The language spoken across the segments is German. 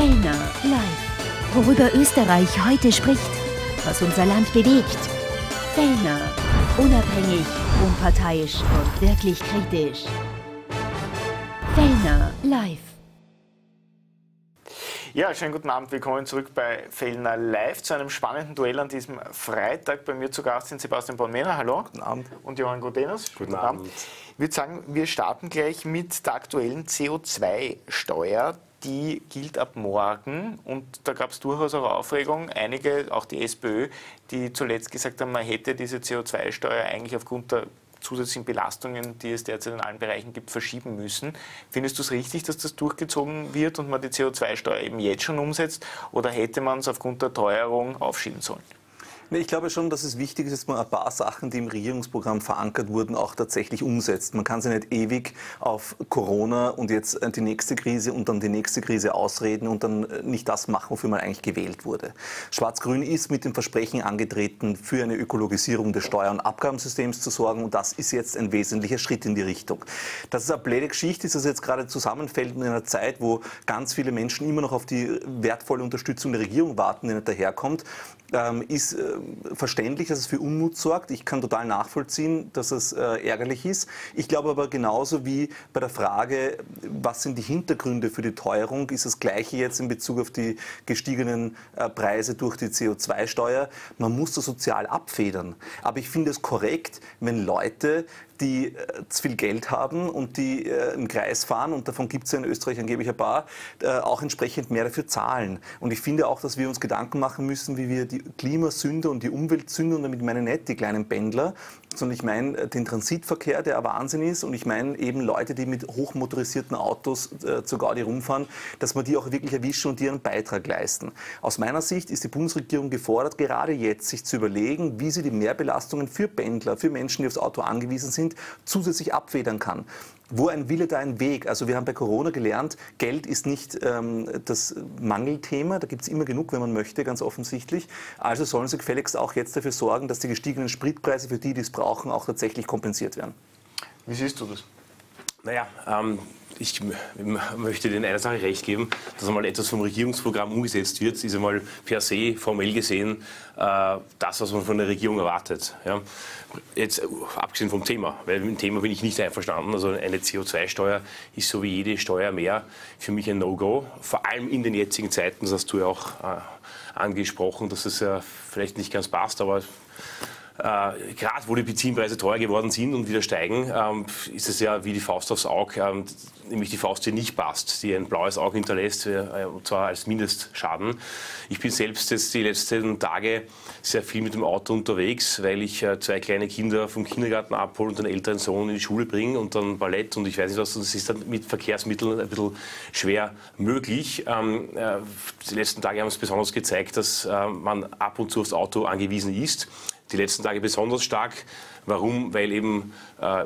Fellner Live. Worüber Österreich heute spricht, was unser Land bewegt. Fellner. Unabhängig, unparteiisch und wirklich kritisch. Fellner Live. Ja, schönen guten Abend. Willkommen zurück bei Fellner Live zu einem spannenden Duell an diesem Freitag. Bei mir zu Gast sind Sebastian Bonmänner, hallo. Guten Abend. Und Johann Gudenus. Guten Abend. Ich würde sagen, wir starten gleich mit der aktuellen CO2-Steuer. Die gilt ab morgen und da gab es durchaus auch Aufregung. Einige, auch die SPÖ, die zuletzt gesagt haben, man hätte diese CO2-Steuer eigentlich aufgrund der zusätzlichen Belastungen, die es derzeit in allen Bereichen gibt, verschieben müssen. Findest du es richtig, dass das durchgezogen wird und man die CO2-Steuer eben jetzt schon umsetzt oder hätte man es aufgrund der Teuerung aufschieben sollen? Ich glaube schon, dass es wichtig ist, dass man ein paar Sachen, die im Regierungsprogramm verankert wurden, auch tatsächlich umsetzt. Man kann sie nicht ewig auf Corona und jetzt die nächste Krise und dann die nächste Krise ausreden und dann nicht das machen, wofür man eigentlich gewählt wurde. Schwarz-Grün ist mit dem Versprechen angetreten, für eine Ökologisierung des Steuer- und Abgabensystems zu sorgen und das ist jetzt ein wesentlicher Schritt in die Richtung. Dass es eine blöde Geschichte ist, dass es jetzt gerade zusammenfällt in einer Zeit, wo ganz viele Menschen immer noch auf die wertvolle Unterstützung der Regierung warten, die nicht daherkommt, ist verständlich, dass es für Unmut sorgt. Ich kann total nachvollziehen, dass es ärgerlich ist. Ich glaube aber genauso wie bei der Frage, was sind die Hintergründe für die Teuerung, ist das Gleiche jetzt in Bezug auf die gestiegenen Preise durch die CO2-Steuer. Man muss das sozial abfedern. Aber ich finde es korrekt, wenn Leute, die zu viel Geld haben und die im Kreis fahren, und davon gibt es ja in Österreich angeblich ein paar, auch entsprechend mehr dafür zahlen. Und ich finde auch, dass wir uns Gedanken machen müssen, wie wir die Klimasünder und die Umweltsünder, und damit meine ich nicht die kleinen Pendler, sondern ich meine den Transitverkehr, der ein Wahnsinn ist, und ich meine eben Leute, die mit hochmotorisierten Autos zur Gaudi rumfahren, dass man die auch wirklich erwischen und ihren Beitrag leisten. Aus meiner Sicht ist die Bundesregierung gefordert, gerade jetzt sich zu überlegen, wie sie die Mehrbelastungen für Pendler, für Menschen, die aufs Auto angewiesen sind, zusätzlich abfedern kann. Wo ein Wille, da ein Weg. Also wir haben bei Corona gelernt, Geld ist nicht das Mangelthema. Da gibt es immer genug, wenn man möchte, ganz offensichtlich. Also sollen sie gefälligst auch jetzt dafür sorgen, dass die gestiegenen Spritpreise für die, die es brauchen, auch tatsächlich kompensiert werden. Wie siehst du das? Naja, ich möchte denen eine Sache recht geben, dass einmal etwas vom Regierungsprogramm umgesetzt wird, ist einmal per se formell gesehen das, was man von der Regierung erwartet. Ja? Jetzt abgesehen vom Thema, weil mit dem Thema bin ich nicht einverstanden. Also eine CO2-Steuer ist so wie jede Steuer mehr für mich ein No-Go, vor allem in den jetzigen Zeiten. Das hast du ja auch angesprochen, dass es ja vielleicht nicht ganz passt, aber gerade wo die Benzinpreise teuer geworden sind und wieder steigen, ist es ja wie die Faust aufs Auge, nämlich die Faust, die nicht passt, die ein blaues Auge hinterlässt, und zwar als Mindestschaden. Ich bin selbst jetzt die letzten Tage sehr viel mit dem Auto unterwegs, weil ich zwei kleine Kinder vom Kindergarten abhole und einen älteren Sohn in die Schule bringe und dann Ballett und ich weiß nicht was. Das ist dann mit Verkehrsmitteln ein bisschen schwer möglich. Die letzten Tage haben es besonders gezeigt, dass man ab und zu aufs Auto angewiesen ist. Die letzten Tage besonders stark. Warum? Weil eben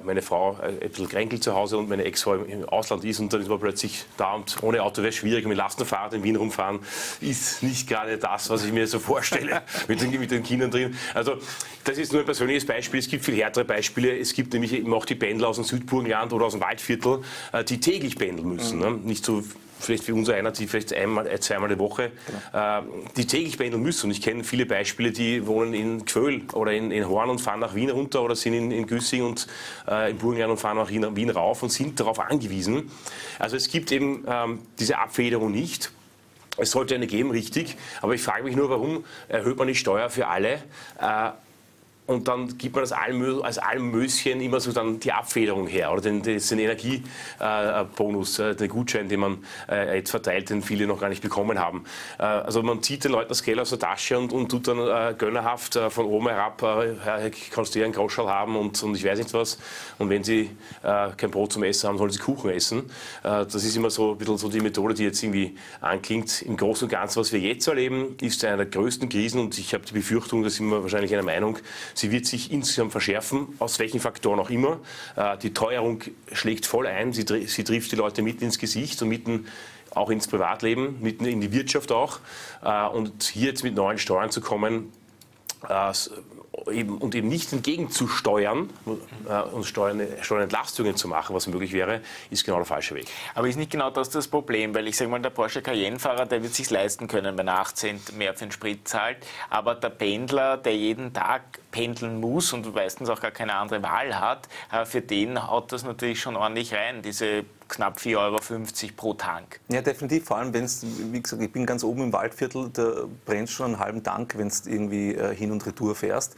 meine Frau ein bisschen kränkelt zu Hause und meine Ex-Frau im Ausland ist und dann ist man plötzlich da und ohne Auto wäre es schwierig. Mit Lastenfahrrad in Wien rumfahren ist nicht gerade das, was ich mir so vorstelle mit den Kindern drin. Also das ist nur ein persönliches Beispiel. Es gibt viel härtere Beispiele. Es gibt nämlich eben auch die Pendler aus dem Südburgenland oder aus dem Waldviertel, die täglich pendeln müssen. Mhm. Ne? Nicht so vielleicht wie unser einer, die vielleicht zweimal die Woche, genau, die täglich pendeln müssen. Und ich kenne viele Beispiele, die wohnen in Gföhl oder in Horn und fahren nach Wien runter oder sind in Güssing und in Burgenland und fahren nach Wien rauf und sind darauf angewiesen. Also es gibt eben diese Abfederung nicht. Es sollte eine geben, richtig. Aber ich frage mich nur, warum erhöht man die Steuer für alle? Und dann gibt man das als Almöschen immer so dann die Abfederung her oder den Energiebonus, den Gutschein, den man jetzt verteilt, den viele noch gar nicht bekommen haben. Also man zieht den Leuten das Geld aus der Tasche und tut dann gönnerhaft von oben herab, kannst du ja einen Groschall haben und ich weiß nicht was. Und wenn sie kein Brot zum Essen haben, sollen sie Kuchen essen. Das ist immer so ein bisschen so die Methode, die jetzt irgendwie anklingt. Im Großen und Ganzen, was wir jetzt erleben, ist eine der größten Krisen und ich habe die Befürchtung, da sind wir wahrscheinlich einer Meinung, sie wird sich insgesamt verschärfen, aus welchen Faktoren auch immer. Die Teuerung schlägt voll ein, sie trifft die Leute mitten ins Gesicht und mitten auch ins Privatleben, mitten in die Wirtschaft auch. Und hier jetzt mit neuen Steuern zu kommen, und eben nicht entgegenzusteuern und Steuerentlastungen zu machen, was möglich wäre, ist genau der falsche Weg. Aber ist nicht genau das Problem, weil ich sage mal, der Porsche Cayenne-Fahrer, der wird es sich leisten können, wenn er 8 Cent mehr für den Sprit zahlt, aber der Pendler, der jeden Tag pendeln muss und meistens auch gar keine andere Wahl hat, für den haut das natürlich schon ordentlich rein, diese knapp 4,50 € pro Tank. Ja, definitiv. Vor allem, wenn es, wie gesagt, ich bin ganz oben im Waldviertel, da brennt schon einen halben Tank, wenn es irgendwie hin und retour fährst.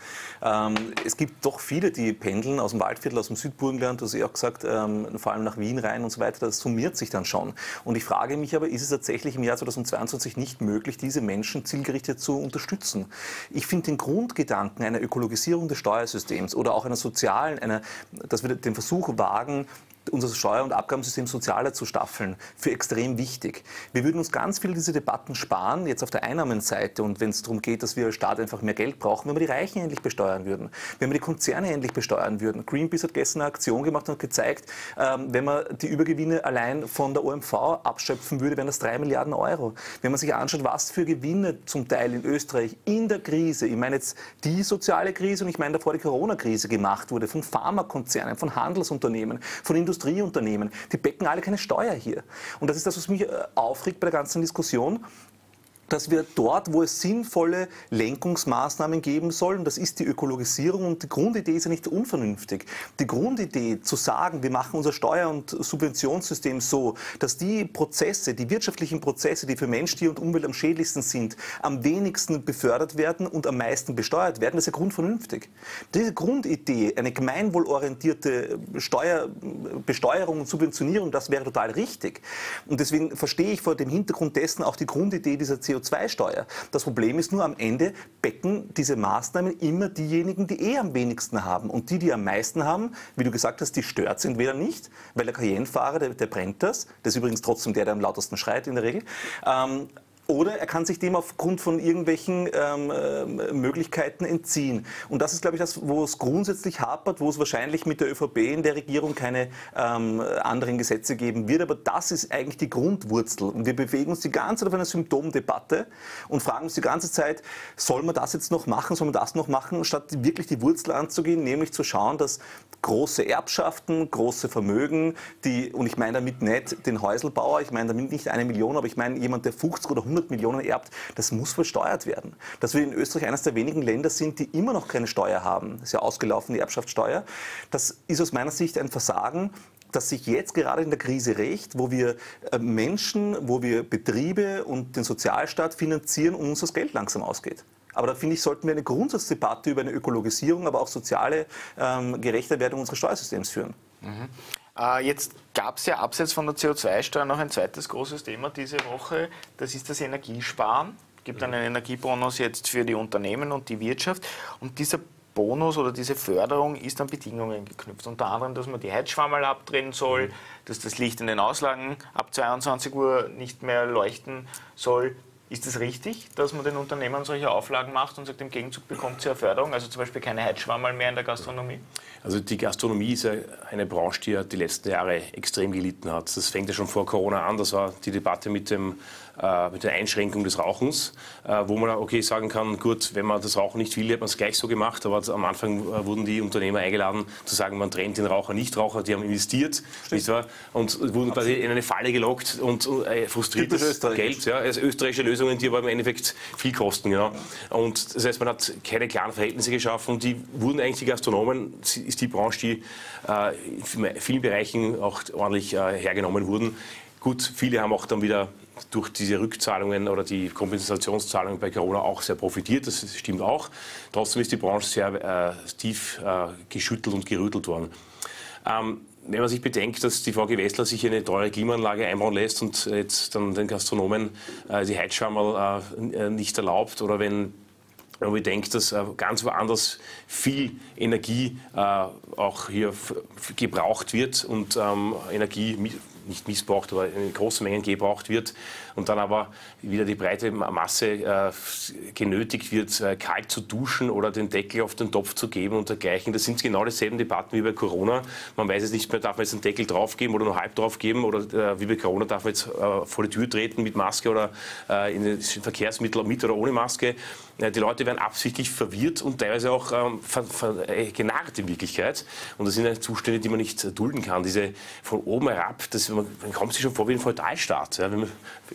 Es gibt doch viele, die pendeln aus dem Waldviertel, aus dem Südburgenland, du hast ja auch gesagt, vor allem nach Wien rein und so weiter, das summiert sich dann schon. Und ich frage mich aber, ist es tatsächlich im Jahr 2022 nicht möglich, diese Menschen zielgerichtet zu unterstützen? Ich finde den Grundgedanken einer Ökologisierung des Steuersystems oder auch einer sozialen, dass wir den Versuch wagen, unser Steuer- und Abgabensystem sozialer zu staffeln, für extrem wichtig. Wir würden uns ganz viele dieser Debatten sparen, jetzt auf der Einnahmenseite, und wenn es darum geht, dass wir als Staat einfach mehr Geld brauchen, wenn wir die Reichen endlich besteuern würden, wenn wir die Konzerne endlich besteuern würden. Greenpeace hat gestern eine Aktion gemacht und hat gezeigt, wenn man die Übergewinne allein von der OMV abschöpfen würde, wären das 3 Milliarden €. Wenn man sich anschaut, was für Gewinne zum Teil in Österreich in der Krise, ich meine jetzt die soziale Krise und ich meine davor die Corona-Krise, gemacht wurde, von Pharmakonzernen, von Handelsunternehmen, von Industrieunternehmen, die becken alle keine Steuer hier. Und das ist das, was mich aufregt bei der ganzen Diskussion, dass wir dort, wo es sinnvolle Lenkungsmaßnahmen geben sollen, das ist die Ökologisierung, und die Grundidee ist ja nicht unvernünftig. Die Grundidee zu sagen, wir machen unser Steuer- und Subventionssystem so, dass die Prozesse, die wirtschaftlichen Prozesse, die für Mensch, Tier und Umwelt am schädlichsten sind, am wenigsten befördert werden und am meisten besteuert werden, das ist ja grundvernünftig. Diese Grundidee, eine gemeinwohlorientierte Besteuerung und Subventionierung, das wäre total richtig. Und deswegen verstehe ich vor dem Hintergrund dessen auch die Grundidee dieser CO2-Steuer. Das Problem ist nur, am Ende becken diese Maßnahmen immer diejenigen, die am wenigsten haben. Und die am meisten haben, wie du gesagt hast, die stört es entweder nicht, weil der Cayenne-Fahrer, der brennt das. Das ist übrigens trotzdem der am lautesten schreit in der Regel. Oder er kann sich dem aufgrund von irgendwelchen Möglichkeiten entziehen. Und das ist, glaube ich, das, wo es grundsätzlich hapert, wo es wahrscheinlich mit der ÖVP in der Regierung keine anderen Gesetze geben wird. Aber das ist eigentlich die Grundwurzel. Und wir bewegen uns die ganze Zeit auf einer Symptomdebatte und fragen uns die ganze Zeit, soll man das jetzt noch machen, soll man das noch machen, statt wirklich die Wurzel anzugehen, nämlich zu schauen, dass große Erbschaften, große Vermögen, die, und ich meine damit nicht den Häuselbauer, ich meine damit nicht 1 Million, aber ich meine jemand, der 50 oder 100 Millionen erbt, das muss versteuert werden. Dass wir in Österreich eines der wenigen Länder sind, die immer noch keine Steuer haben, das ist ja ausgelaufen, die Erbschaftssteuer, das ist aus meiner Sicht ein Versagen, das sich jetzt gerade in der Krise rächt, wo wir Menschen, wo wir Betriebe und den Sozialstaat finanzieren und uns das Geld langsam ausgeht. Aber da, finde ich, sollten wir eine Grundsatzdebatte über eine Ökologisierung, aber auch soziale gerechte Werdung unseres Steuersystems führen. Mhm. Jetzt gab es ja abseits von der CO2-Steuer noch ein zweites großes Thema diese Woche. Das ist das Energiesparen. Es gibt einen Energiebonus jetzt für die Unternehmen und die Wirtschaft. Und dieser Bonus oder diese Förderung ist an Bedingungen geknüpft. Unter anderem, dass man die Heizschwammerl abdrehen soll, dass das Licht in den Auslagen ab 22 Uhr nicht mehr leuchten soll. Ist es richtig, dass man den Unternehmen solche Auflagen macht und sagt, im Gegenzug bekommt sie eine Förderung, also zum Beispiel keine Heizschwammerl mehr in der Gastronomie? Also die Gastronomie ist ja eine Branche, die ja die letzten Jahre extrem gelitten hat. Das fängt ja schon vor Corona an, das war die Debatte mit der Einschränkung des Rauchens, wo man okay sagen kann, gut, wenn man das Rauchen nicht will, hat man es gleich so gemacht, aber am Anfang wurden die Unternehmer eingeladen, zu sagen, man trennt den Raucher, Nichtraucher, die haben investiert, nicht wahr? Und wurden quasi in eine Falle gelockt und frustriertes Geld, ja, also österreichische Lösungen, die aber im Endeffekt viel kosten, genau. Und das heißt, man hat keine klaren Verhältnisse geschaffen und die wurden eigentlich, die Gastronomen, ist die Branche, die in vielen Bereichen auch ordentlich hergenommen wurden. Gut, viele haben auch dann wieder durch diese Rückzahlungen oder die Kompensationszahlungen bei Corona auch sehr profitiert, das stimmt auch. Trotzdem ist die Branche sehr tief geschüttelt und gerüttelt worden. Wenn man sich bedenkt, dass die Frau Gewessler sich eine teure Klimaanlage einbauen lässt und jetzt dann den Gastronomen die Heizschwammerl nicht erlaubt, oder wenn man bedenkt, dass ganz woanders viel Energie auch hier gebraucht wird und Energie nicht missbraucht, aber in großen Mengen gebraucht wird und dann aber wieder die breite Masse genötigt wird, kalt zu duschen oder den Deckel auf den Topf zu geben und dergleichen. Das sind genau dieselben Debatten wie bei Corona. Man weiß es nicht mehr, darf man jetzt den Deckel draufgeben oder nur halb draufgeben oder wie bei Corona darf man jetzt vor die Tür treten mit Maske oder in Verkehrsmittel mit oder ohne Maske. Die Leute werden absichtlich verwirrt und teilweise auch genarrt in Wirklichkeit. Und das sind Zustände, die man nicht dulden kann. Diese von oben herab, man kommt sich schon vor wie ein Feudalstaat. Ja,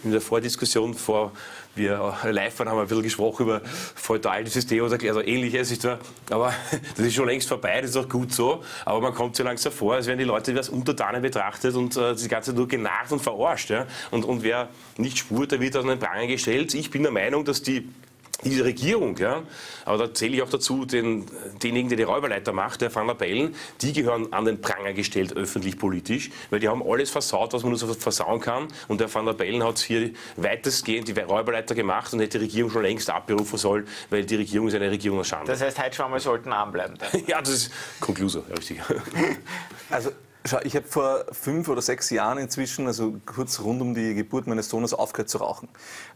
in der Vordiskussion, bevor wir live waren, haben wir ein bisschen gesprochen über Feudalsystem oder also Ähnliches. Aber das ist schon längst vorbei, das ist auch gut so. Aber man kommt so langsam vor, als wären die Leute als Untertanen betrachtet und das Ganze nur genarrt und verarscht. Ja. Und wer nicht spurt, der wird an den Pranger gestellt. Ich bin der Meinung, dass diese Regierung, ja, aber da zähle ich auch dazu denjenigen, der die Räuberleiter macht, der Van der Bellen, die gehören an den Pranger gestellt, öffentlich-politisch, weil die haben alles versaut, was man nur versauen kann. Und der Van der Bellen hat hier weitestgehend die Räuberleiter gemacht und hätte die Regierung schon längst abberufen sollen, weil die Regierung ist eine Regierung aus Schande. Das heißt, heute schon mal sollten anbleiben. Ja, das ist Conclusor, ja, richtig. Also, schau, ich habe vor 5 oder 6 Jahren inzwischen, also kurz rund um die Geburt meines Sohnes, aufgehört zu rauchen.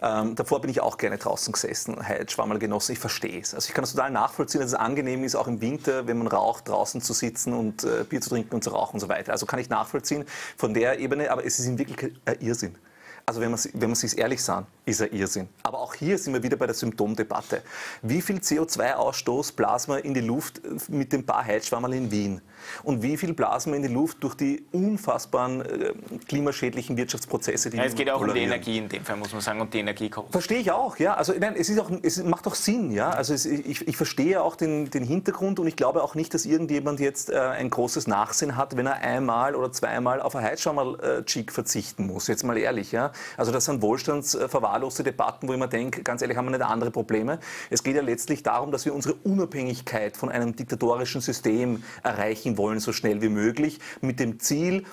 Davor bin ich auch gerne draußen gesessen, Schwammerl genossen, ich verstehe es. Also ich kann das total nachvollziehen, dass es angenehm ist, auch im Winter, wenn man raucht, draußen zu sitzen und Bier zu trinken und zu rauchen und so weiter. Also kann ich nachvollziehen von der Ebene, aber es ist in Wirklichkeit ein Irrsinn. Also wenn man sich ehrlich sagen, ist ein Irrsinn. Aber auch hier sind wir wieder bei der Symptomdebatte. Wie viel CO2-Ausstoß blasen wir in die Luft mit dem paar Heizschwammerl in Wien? Und wie viel blasen wir in die Luft durch die unfassbaren klimaschädlichen Wirtschaftsprozesse, die wir tolerieren? Es geht auch um die Energie in dem Fall, muss man sagen, und die Energiekosten. Verstehe ich auch, ja. Also nein, es macht doch Sinn, ja. Also ich verstehe auch den Hintergrund und ich glaube auch nicht, dass irgendjemand jetzt ein großes Nachsinn hat, wenn er einmal oder zweimal auf ein Heizschwammerl-Cheek verzichten muss. Jetzt mal ehrlich, ja. Also das sind wohlstandsverwahrloste Debatten, wo ich mir denke, ganz ehrlich, haben wir nicht andere Probleme. Es geht ja letztlich darum, dass wir unsere Unabhängigkeit von einem diktatorischen System erreichen wollen, so schnell wie möglich, mit dem Ziel,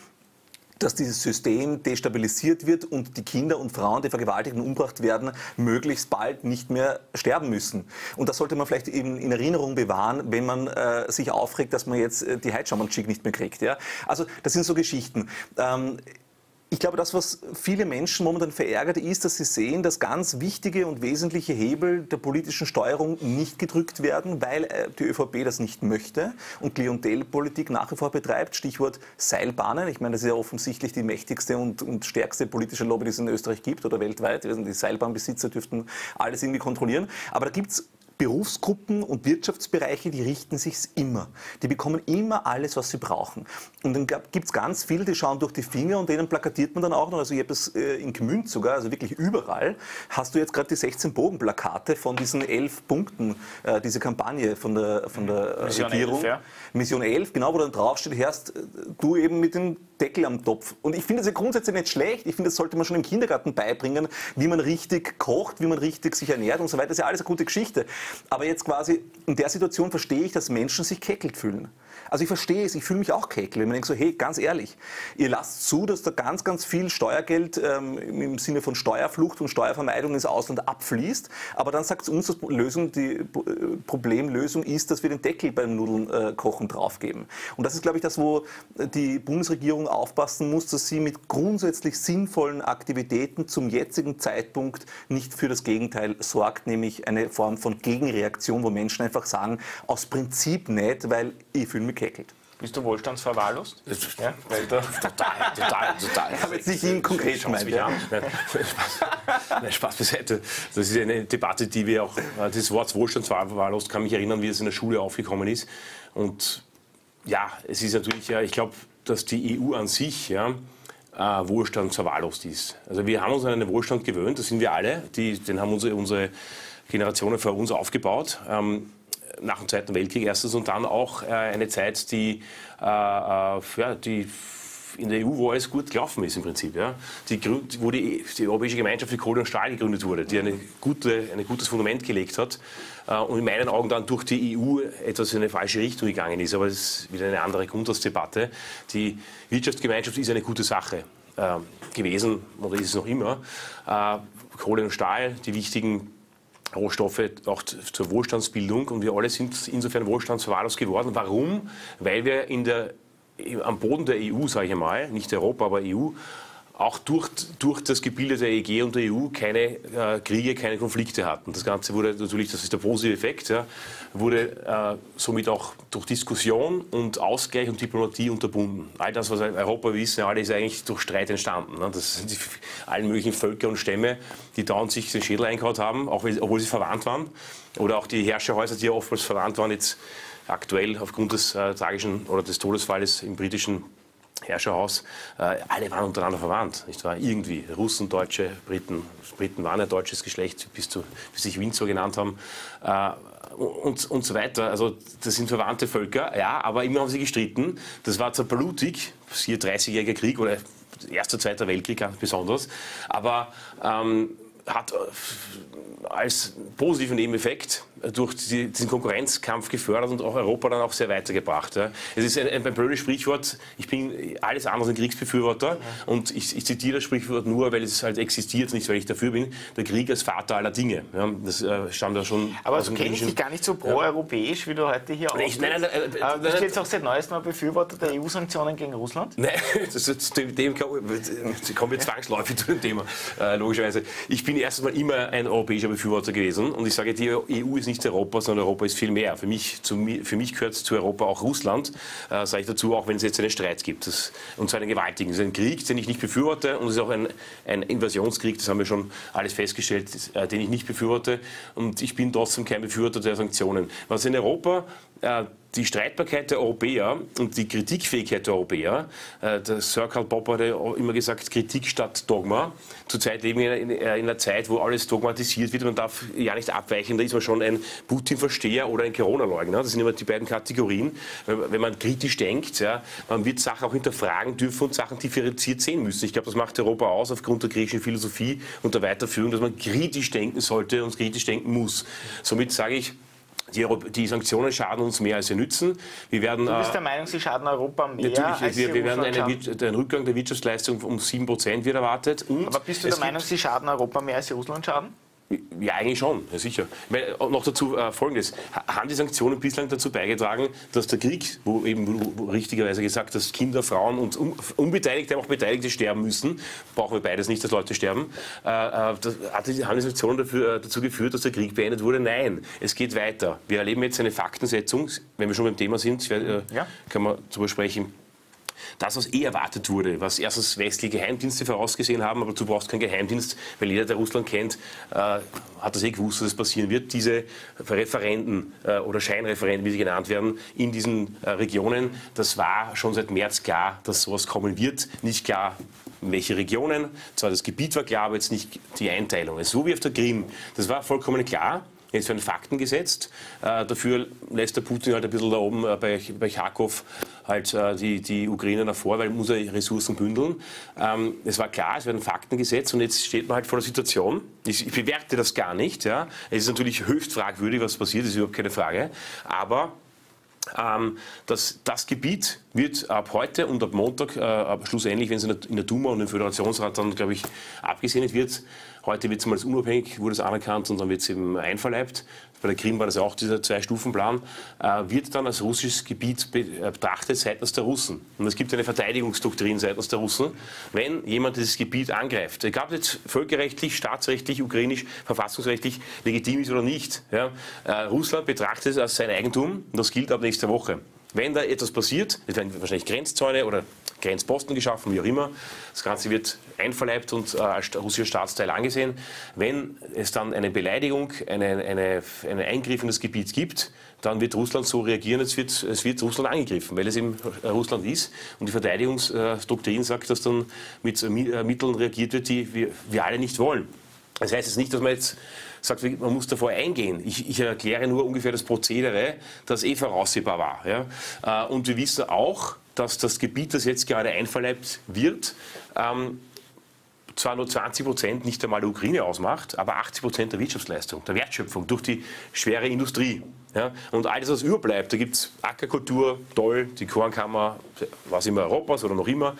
dass dieses System destabilisiert wird und die Kinder und Frauen, die vergewaltigt und umgebracht werden, möglichst bald nicht mehr sterben müssen. Und das sollte man vielleicht eben in Erinnerung bewahren, wenn man sich aufregt, dass man jetzt die Heizschwammerl-Cheek nicht mehr kriegt. Ja? Also das sind so Geschichten. Ich glaube, das, was viele Menschen momentan verärgert, ist, dass sie sehen, dass ganz wichtige und wesentliche Hebel der politischen Steuerung nicht gedrückt werden, weil die ÖVP das nicht möchte und Klientelpolitik nach wie vor betreibt. Stichwort Seilbahnen. Ich meine, das ist ja offensichtlich die mächtigste und stärkste politische Lobby, die es in Österreich gibt oder weltweit. Die Seilbahnbesitzer dürften alles irgendwie kontrollieren. Aber da gibt es Berufsgruppen und Wirtschaftsbereiche, die richten sich immer. Die bekommen immer alles, was sie brauchen. Und dann gibt es ganz viele, die schauen durch die Finger und denen plakatiert man dann auch noch. Also ich habe es in Gmünd sogar, also wirklich überall, hast du jetzt gerade die 16 Bogenplakate von diesen 11 Punkten, diese Kampagne von der Mission Regierung. 11, ja. Mission 11, genau, wo dann draufsteht, herrst du eben mit dem Deckel am Topf. Und ich finde das ja grundsätzlich nicht schlecht. Ich finde, das sollte man schon im Kindergarten beibringen, wie man richtig kocht, wie man richtig sich ernährt und so weiter. Das ist ja alles eine gute Geschichte. Aber jetzt quasi in der Situation verstehe ich, dass Menschen sich geekelt fühlen. Also ich verstehe es, ich fühle mich auch geekelt. Man denkt so, hey, ganz ehrlich, ihr lasst zu, dass da ganz, ganz viel Steuergeld im Sinne von Steuerflucht und Steuervermeidung ins Ausland abfließt. Aber dann sagt es uns, dass die Problemlösung ist, dass wir den Deckel beim Nudeln kochen draufgeben. Und das ist, glaube ich, das, wo die Bundesregierung aufpassen muss, dass sie mit grundsätzlich sinnvollen Aktivitäten zum jetzigen Zeitpunkt nicht für das Gegenteil sorgt, nämlich eine Form von Gegenreaktion, wo Menschen einfach sagen, aus Prinzip nicht, weil ich fühle mich geekelt. Bist du wohlstandsverwahrlost? Ja, total. Ich habe jetzt nicht ihn konkret gemeint. Ja. Nein, Spaß beiseite. Das ist eine Debatte, die wir auch, das Wort wohlstandsverwahrlost, kann mich erinnern, wie das in der Schule aufgekommen ist. Und ja, es ist natürlich, ich glaube, dass die EU an sich, ja, wohlstandsverwahrlost ist. Also wir haben uns an einen Wohlstand gewöhnt, das sind wir alle, den haben unsere Generationen vor uns aufgebaut, nach dem Zweiten Weltkrieg erstens und dann auch eine Zeit, die in der EU, wo alles gut gelaufen ist im Prinzip, ja. Wo die Europäische Gemeinschaft für Kohle und Stahl gegründet wurde, die ein gutes Fundament gelegt hat und in meinen Augen dann durch die EU etwas in eine falsche Richtung gegangen ist. Aber das ist wieder eine andere Grundsatzdebatte. Die Wirtschaftsgemeinschaft ist eine gute Sache gewesen oder ist es noch immer. Kohle und Stahl, die wichtigen Rohstoffe auch zur Wohlstandsbildung und wir alle sind insofern wohlstandsverwahrlost geworden. Warum? Weil wir am Boden der EU, sage ich mal, nicht Europa, aber EU, auch durch das Gebilde der EG und der EU keine Kriege, keine Konflikte hatten. Das Ganze wurde natürlich, das ist der positive Effekt, ja, wurde somit auch durch Diskussion und Ausgleich und Diplomatie unterbunden. All das, was wir in Europa wissen, alles ist eigentlich durch Streit entstanden. Ne? Das sind die allen möglichen Völker und Stämme, die da und sich den Schädel eingehaut haben, auch wenn, obwohl sie verwandt waren. Oder auch die Herrscherhäuser, die ja oftmals verwandt waren, jetzt aktuell aufgrund des tragischen oder des Todesfalles im britischen Herrscherhaus, alle waren untereinander verwandt, nicht wahr? Irgendwie. Russen, Deutsche, Briten. Briten waren ein deutsches Geschlecht, bis sich Windsor genannt haben. Und so weiter. Also, das sind verwandte Völker, ja, aber immer haben sie gestritten. Das war zwar blutig, siehe 30-jähriger Krieg oder Erster, Zweiter Weltkrieg ganz besonders, aber hat als positiven Nebeneffekt durch diesen Konkurrenzkampf gefördert und auch Europa dann auch sehr weitergebracht. Ja. Es ist ein blödes Sprichwort, ich bin alles andere als ein Kriegsbefürworter, und ich zitiere das Sprichwort nur, weil es halt existiert, nicht weil ich dafür bin, der Krieg als Vater aller Dinge. Ja, das stammt ja schon aber aus dem Griechischen. Aber du kennst dich gar nicht so proeuropäisch, wie du heute hier auftrittst. Nein, bist du jetzt auch seit neuestem mal Befürworter der EU-Sanktionen gegen Russland? Nein, das kommen wir zwangsläufig zu dem Thema, logischerweise. Ich bin erstens mal immer ein europäischer Befürworter gewesen, und ich sage, die EU ist nicht Europa, sondern Europa ist viel mehr. Für mich gehört zu Europa auch Russland, sage ich dazu, auch wenn es jetzt einen Streit gibt. Und zwar einen gewaltigen. Es ist ein Krieg, den ich nicht befürworte, und es ist auch ein Invasionskrieg, das haben wir schon alles festgestellt, den ich nicht befürworte. Und ich bin trotzdem kein Befürworter der Sanktionen. Was in Europa die Streitbarkeit der Europäer und die Kritikfähigkeit der Europäer, der Sir Karl Popp hat ja immer gesagt, Kritik statt Dogma. Zurzeit leben wir in einer Zeit, wo alles dogmatisiert wird, man darf ja nicht abweichen, da ist man schon ein Putin-Versteher oder ein Corona-Leugner. Das sind immer die beiden Kategorien, wenn man kritisch denkt. Ja, man wird Sachen auch hinterfragen dürfen und Sachen differenziert sehen müssen. Ich glaube, das macht Europa aus aufgrund der griechischen Philosophie und der Weiterführung, dass man kritisch denken sollte und kritisch denken muss. Somit sage ich, die Sanktionen schaden uns mehr, als sie nützen. Wir werden, du bist der Meinung, sie schaden Europa mehr, natürlich, als sie Russland schaden? Ein Rückgang der Wirtschaftsleistung um 7% wird erwartet. Und aber bist du der Meinung, sie schaden Europa mehr, als sie Russland schaden? Ja, eigentlich schon, ja, sicher. Noch dazu Folgendes. Haben die Sanktionen bislang dazu beigetragen, dass der Krieg, wo eben wo richtigerweise gesagt, dass Kinder, Frauen und Unbeteiligte, auch Beteiligte sterben müssen, brauchen wir beides nicht, dass Leute sterben, haben die Sanktionen dazu geführt, dass der Krieg beendet wurde? Nein, es geht weiter. Wir erleben jetzt eine Faktensetzung, wenn wir schon beim Thema sind, kann man darüber sprechen. Das, was erwartet wurde, was erstens westliche Geheimdienste vorausgesehen haben, aber du brauchst keinen Geheimdienst, weil jeder, der Russland kennt, hat das gewusst, dass es passieren wird. Diese Referenden oder Scheinreferenden, wie sie genannt werden, in diesen Regionen, das war schon seit März klar, dass sowas kommen wird. Nicht klar, in welche Regionen. Zwar das Gebiet war klar, aber jetzt nicht die Einteilung. So wie auf der Krim, das war vollkommen klar. Jetzt werden Fakten gesetzt. Dafür lässt der Putin halt ein bisschen da oben bei Charkow halt die Ukrainer davor, weil muss er Ressourcen bündeln. Es war klar, es werden Fakten gesetzt, und jetzt steht man halt vor der Situation. Ich bewerte das gar nicht. Ja. Es ist natürlich höchst fragwürdig, was passiert, das ist überhaupt keine Frage. Aber das Gebiet wird ab heute und ab Montag, schlussendlich, wenn es in der Duma und im Föderationsrat dann, glaube ich, abgesegnet wird, heute wird es mal als unabhängig, wurde es anerkannt, und dann wird es eben einverleibt. Bei der Krim war das auch dieser Zwei-Stufen-Plan, wird dann als russisches Gebiet betrachtet seitens der Russen. Und es gibt eine Verteidigungsdoktrin seitens der Russen, wenn jemand dieses Gebiet angreift. Egal, ob jetzt völkerrechtlich, staatsrechtlich, ukrainisch, verfassungsrechtlich legitim ist oder nicht. Ja? Russland betrachtet es als sein Eigentum, und das gilt ab nächster Woche. Wenn da etwas passiert, es werden wahrscheinlich Grenzzäune oder Grenzposten geschaffen, wie auch immer. Das Ganze wird einverleibt und als russischer Staatsteil angesehen. Wenn es dann eine Beleidigung, einen Eingriff in das Gebiet gibt, dann wird Russland so reagieren, es wird Russland angegriffen, weil es eben Russland ist. Und die Verteidigungsdoktrin sagt, dass dann mit Mitteln reagiert wird, die wir alle nicht wollen. Das heißt jetzt nicht, dass man jetzt sagt, man muss davor eingehen. Ich erkläre nur ungefähr das Prozedere, das voraussehbar war. Ja? Und wir wissen auch, dass das Gebiet, das jetzt gerade einverleibt wird, zwar nur 20% nicht einmal der Ukraine ausmacht, aber 80% der Wirtschaftsleistung, der Wertschöpfung durch die schwere Industrie. Ja, und alles, was überbleibt, da gibt es Ackerkultur, toll, die Kornkammer, was immer Europas oder noch immer.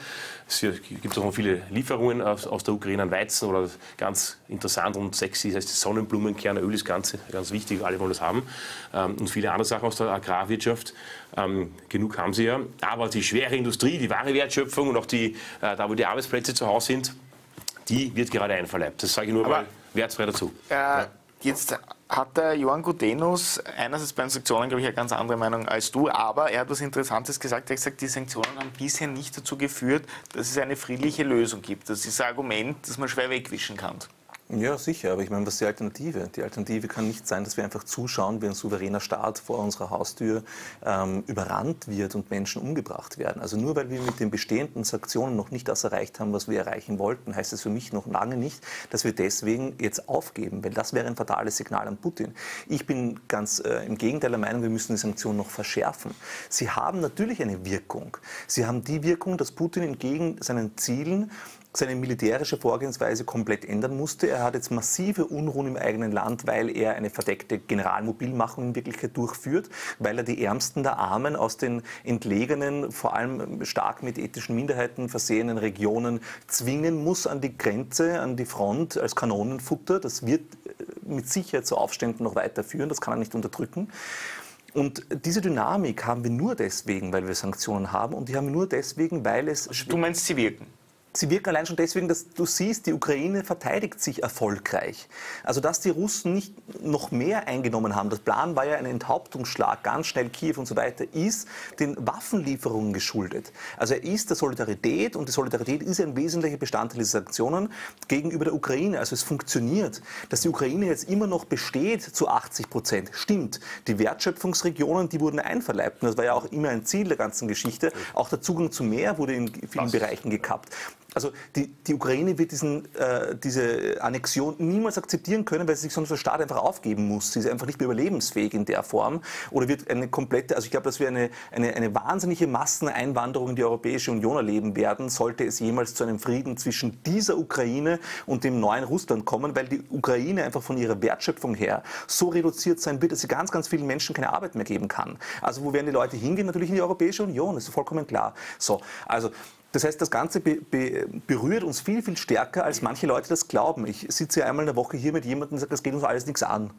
Es gibt auch noch viele Lieferungen aus der Ukraine an Weizen oder ganz interessant und sexy, das heißt Sonnenblumenkerne, Öl ist ganz wichtig, alle wollen das haben. Und viele andere Sachen aus der Agrarwirtschaft, genug haben sie ja. Aber die schwere Industrie, die wahre Wertschöpfung und auch da, wo die Arbeitsplätze zu Hause sind, die wird gerade einverleibt. Das sage ich nur mal wertfrei dazu. Ja. Jetzt hat der Johann Gudenus einerseits bei den Sanktionen, glaube ich, eine ganz andere Meinung als du, aber er hat was Interessantes gesagt. Er hat gesagt, die Sanktionen haben bisher nicht dazu geführt, dass es eine friedliche Lösung gibt. Das ist ein Argument, das man schwer wegwischen kann. Ja, sicher, aber ich meine, was ist die Alternative? Die Alternative kann nicht sein, dass wir einfach zuschauen, wie ein souveräner Staat vor unserer Haustür überrannt wird und Menschen umgebracht werden. Also nur weil wir mit den bestehenden Sanktionen noch nicht das erreicht haben, was wir erreichen wollten, heißt es für mich noch lange nicht, dass wir deswegen jetzt aufgeben, weil das wäre ein fatales Signal an Putin. Ich bin ganz im Gegenteil der Meinung, wir müssen die Sanktionen noch verschärfen. Sie haben natürlich eine Wirkung. Sie haben die Wirkung, dass Putin entgegen seinen Zielen seine militärische Vorgehensweise komplett ändern musste. Er hat jetzt massive Unruhen im eigenen Land, weil er eine verdeckte Generalmobilmachung in Wirklichkeit durchführt, weil er die Ärmsten der Armen aus den entlegenen, vor allem stark mit ethnischen Minderheiten versehenen Regionen zwingen muss an die Grenze, an die Front als Kanonenfutter. Das wird mit Sicherheit zu Aufständen noch weiterführen, das kann er nicht unterdrücken. Und diese Dynamik haben wir nur deswegen, weil wir Sanktionen haben, und die haben wir nur deswegen, weil es... Also, du meinst, sie wirken? Sie wirken allein schon deswegen, dass du siehst, die Ukraine verteidigt sich erfolgreich. Also dass die Russen nicht noch mehr eingenommen haben, der Plan war ja ein Enthauptungsschlag, ganz schnell Kiew und so weiter, ist den Waffenlieferungen geschuldet. Also er ist der Solidarität, und die Solidarität ist ein wesentlicher Bestandteil dieser Sanktionen gegenüber der Ukraine. Also es funktioniert. Dass die Ukraine jetzt immer noch besteht zu 80%, stimmt. Die Wertschöpfungsregionen, die wurden einverleibt. Und das war ja auch immer ein Ziel der ganzen Geschichte. Auch der Zugang zum Meer wurde in vielen Bereichen gekappt. Also die Ukraine wird diese Annexion niemals akzeptieren können, weil sie sich sonst der Staat einfach aufgeben muss. Sie ist einfach nicht mehr überlebensfähig in der Form. Oder wird eine komplette, also ich glaube, dass wir eine wahnsinnige Masseneinwanderung in die Europäische Union erleben werden, sollte es jemals zu einem Frieden zwischen dieser Ukraine und dem neuen Russland kommen, weil die Ukraine einfach von ihrer Wertschöpfung her so reduziert sein wird, dass sie ganz, ganz vielen Menschen keine Arbeit mehr geben kann. Also wo werden die Leute hingehen? Natürlich in die Europäische Union, das ist vollkommen klar. So, also... Das heißt, das Ganze berührt uns viel, viel stärker, als manche Leute das glauben. Ich sitze ja einmal in der Woche hier mit jemandem und sage, das geht uns alles nichts an.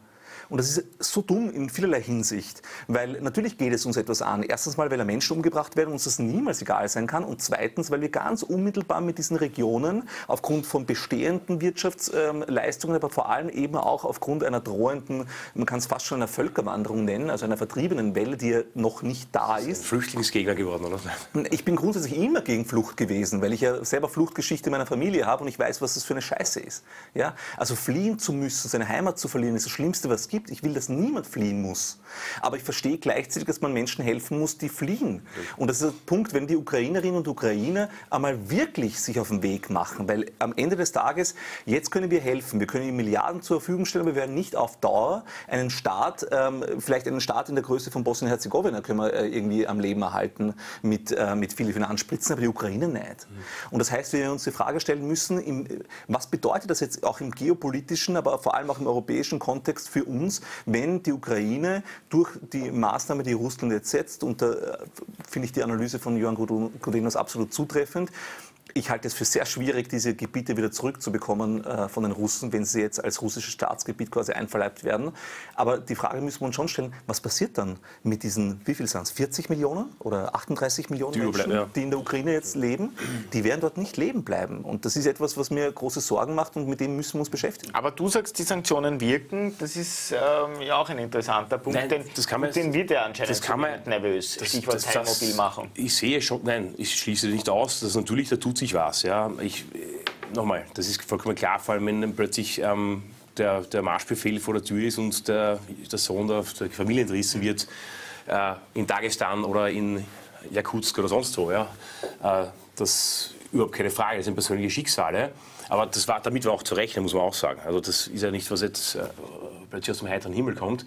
Und das ist so dumm in vielerlei Hinsicht, weil natürlich geht es uns etwas an. Erstens mal, weil da Menschen umgebracht werden und uns das niemals egal sein kann. Und zweitens, weil wir ganz unmittelbar mit diesen Regionen aufgrund von bestehenden Wirtschaftsleistungen, aber vor allem eben auch aufgrund einer drohenden, man kann es fast schon einer Völkerwanderung nennen, also einer vertriebenen Welle, die ja noch nicht da ist. Ein Flüchtlingsgegner geworden, oder? Ich bin grundsätzlich immer gegen Flucht gewesen, weil ich ja selber Fluchtgeschichte in meiner Familie habe und ich weiß, was das für eine Scheiße ist. Ja? Also fliehen zu müssen, seine Heimat zu verlieren, ist das Schlimmste, was es gibt. Ich will, dass niemand fliehen muss. Aber ich verstehe gleichzeitig, dass man Menschen helfen muss, die fliehen. Und das ist der Punkt, wenn die Ukrainerinnen und Ukrainer einmal wirklich sich auf den Weg machen. Weil am Ende des Tages, jetzt können wir helfen. Wir können ihnen Milliarden zur Verfügung stellen, aber wir werden nicht auf Dauer einen Staat, vielleicht einen Staat in der Größe von Bosnien-Herzegowina können wir irgendwie am Leben erhalten mit vielen Finanzspritzen, aber die Ukraine nicht. Und das heißt, wir uns die Frage stellen müssen, was bedeutet das jetzt auch im geopolitischen, aber vor allem auch im europäischen Kontext für uns, wenn die Ukraine durch die Maßnahme, die Russland jetzt setzt, und da finde ich die Analyse von Johann Gudenus absolut zutreffend, ich halte es für sehr schwierig, diese Gebiete wieder zurückzubekommen von den Russen, wenn sie jetzt als russisches Staatsgebiet quasi einverleibt werden. Aber die Frage müssen wir uns schon stellen, was passiert dann mit diesen, wie viel sind es, 40 Millionen oder 38 Millionen Menschen, ja, die in der Ukraine jetzt leben? Die werden dort nicht leben bleiben. Und das ist etwas, was mir große Sorgen macht, und mit dem müssen wir uns beschäftigen. Aber du sagst, die Sanktionen wirken. Das ist ja auch ein interessanter Punkt. Nein, den wird ja anscheinend nervös. Stichwort Teilmobilmachung. Ich sehe schon, nein, ich schließe nicht aus, dass natürlich da tut sich was, ja. Nochmal, das ist vollkommen klar, vor allem wenn dann plötzlich der Marschbefehl vor der Tür ist und der Sohn der Familie entrissen wird in Dagestan oder in Jakutsk oder sonst wo. Ja. Das ist überhaupt keine Frage, das sind persönliche Schicksale. Aber damit war auch zu rechnen, muss man auch sagen. Also das ist ja nicht, was jetzt plötzlich aus dem heiteren Himmel kommt.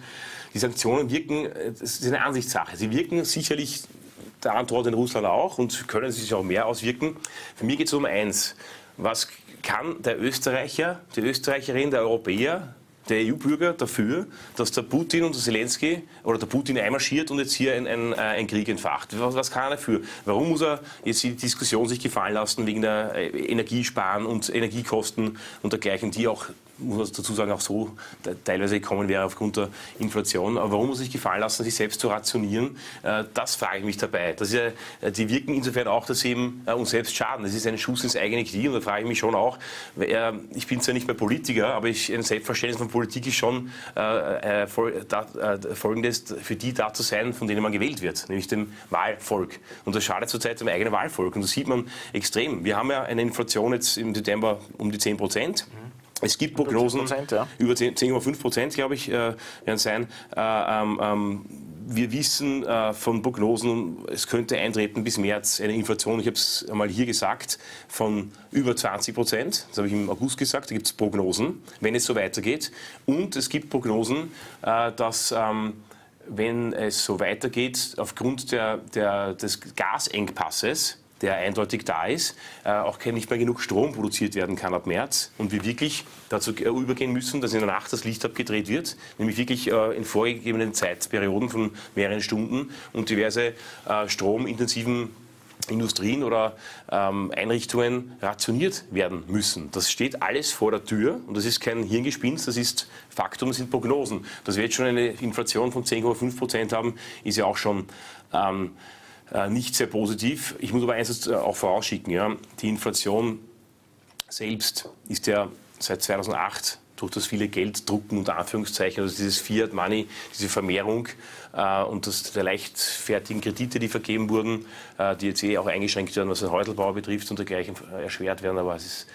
Die Sanktionen wirken, das ist eine Ansichtssache, sie wirken sicherlich... Der Antwort in Russland auch, und können sich auch mehr auswirken. Für mich geht es um eins, was kann der Österreicher, die Österreicherin, der Europäer, der EU-Bürger dafür, dass der Putin und der Zelensky oder der Putin einmarschiert und jetzt hier ein Krieg entfacht? Was kann er dafür? Warum muss er jetzt die Diskussion sich gefallen lassen wegen der Energiesparen und Energiekosten und dergleichen, die auch, muss man dazu sagen, auch so teilweise gekommen wäre aufgrund der Inflation. Aber warum muss sich gefallen lassen, sich selbst zu rationieren, das frage ich mich dabei. Das ist, die wirken insofern auch, dass sie eben uns selbst schaden. Das ist ein Schuss ins eigene Knie und da frage ich mich schon auch, ich bin zwar nicht mehr Politiker, aber ein Selbstverständnis von Politik ist schon Folgendes, für die da zu sein, von denen man gewählt wird, nämlich dem Wahlvolk. Und das schadet zurzeit dem eigenen Wahlvolk und das sieht man extrem. Wir haben ja eine Inflation jetzt im Dezember um die 10%. Es gibt Prognosen, ja. Über 10,5%, glaube ich, werden sein. Wir wissen von Prognosen, es könnte eintreten bis März eine Inflation, ich habe es einmal hier gesagt, von über 20%. Das habe ich im August gesagt, da gibt es Prognosen, wenn es so weitergeht. Und es gibt Prognosen, dass... wenn es so weitergeht, aufgrund des Gasengpasses, der eindeutig da ist, auch nicht mehr genug Strom produziert werden kann ab März und wir wirklich dazu übergehen müssen, dass in der Nacht das Licht abgedreht wird, nämlich wirklich in vorgegebenen Zeitperioden von mehreren Stunden und diverse stromintensiven Industrien oder Einrichtungen rationiert werden müssen. Das steht alles vor der Tür und das ist kein Hirngespinst, das ist Faktum, das sind Prognosen. Dass wir jetzt schon eine Inflation von 10,5% haben, ist ja auch schon... nicht sehr positiv. Ich muss aber eins auch vorausschicken. Ja. Die Inflation selbst ist ja seit 2008 durch das viele Gelddrucken und Anführungszeichen, also dieses Fiat Money, diese Vermehrung und der leichtfertigen Kredite, die vergeben wurden, die jetzt auch eingeschränkt werden, was den Häuslbau betrifft und dergleichen erschwert werden. Aber es ist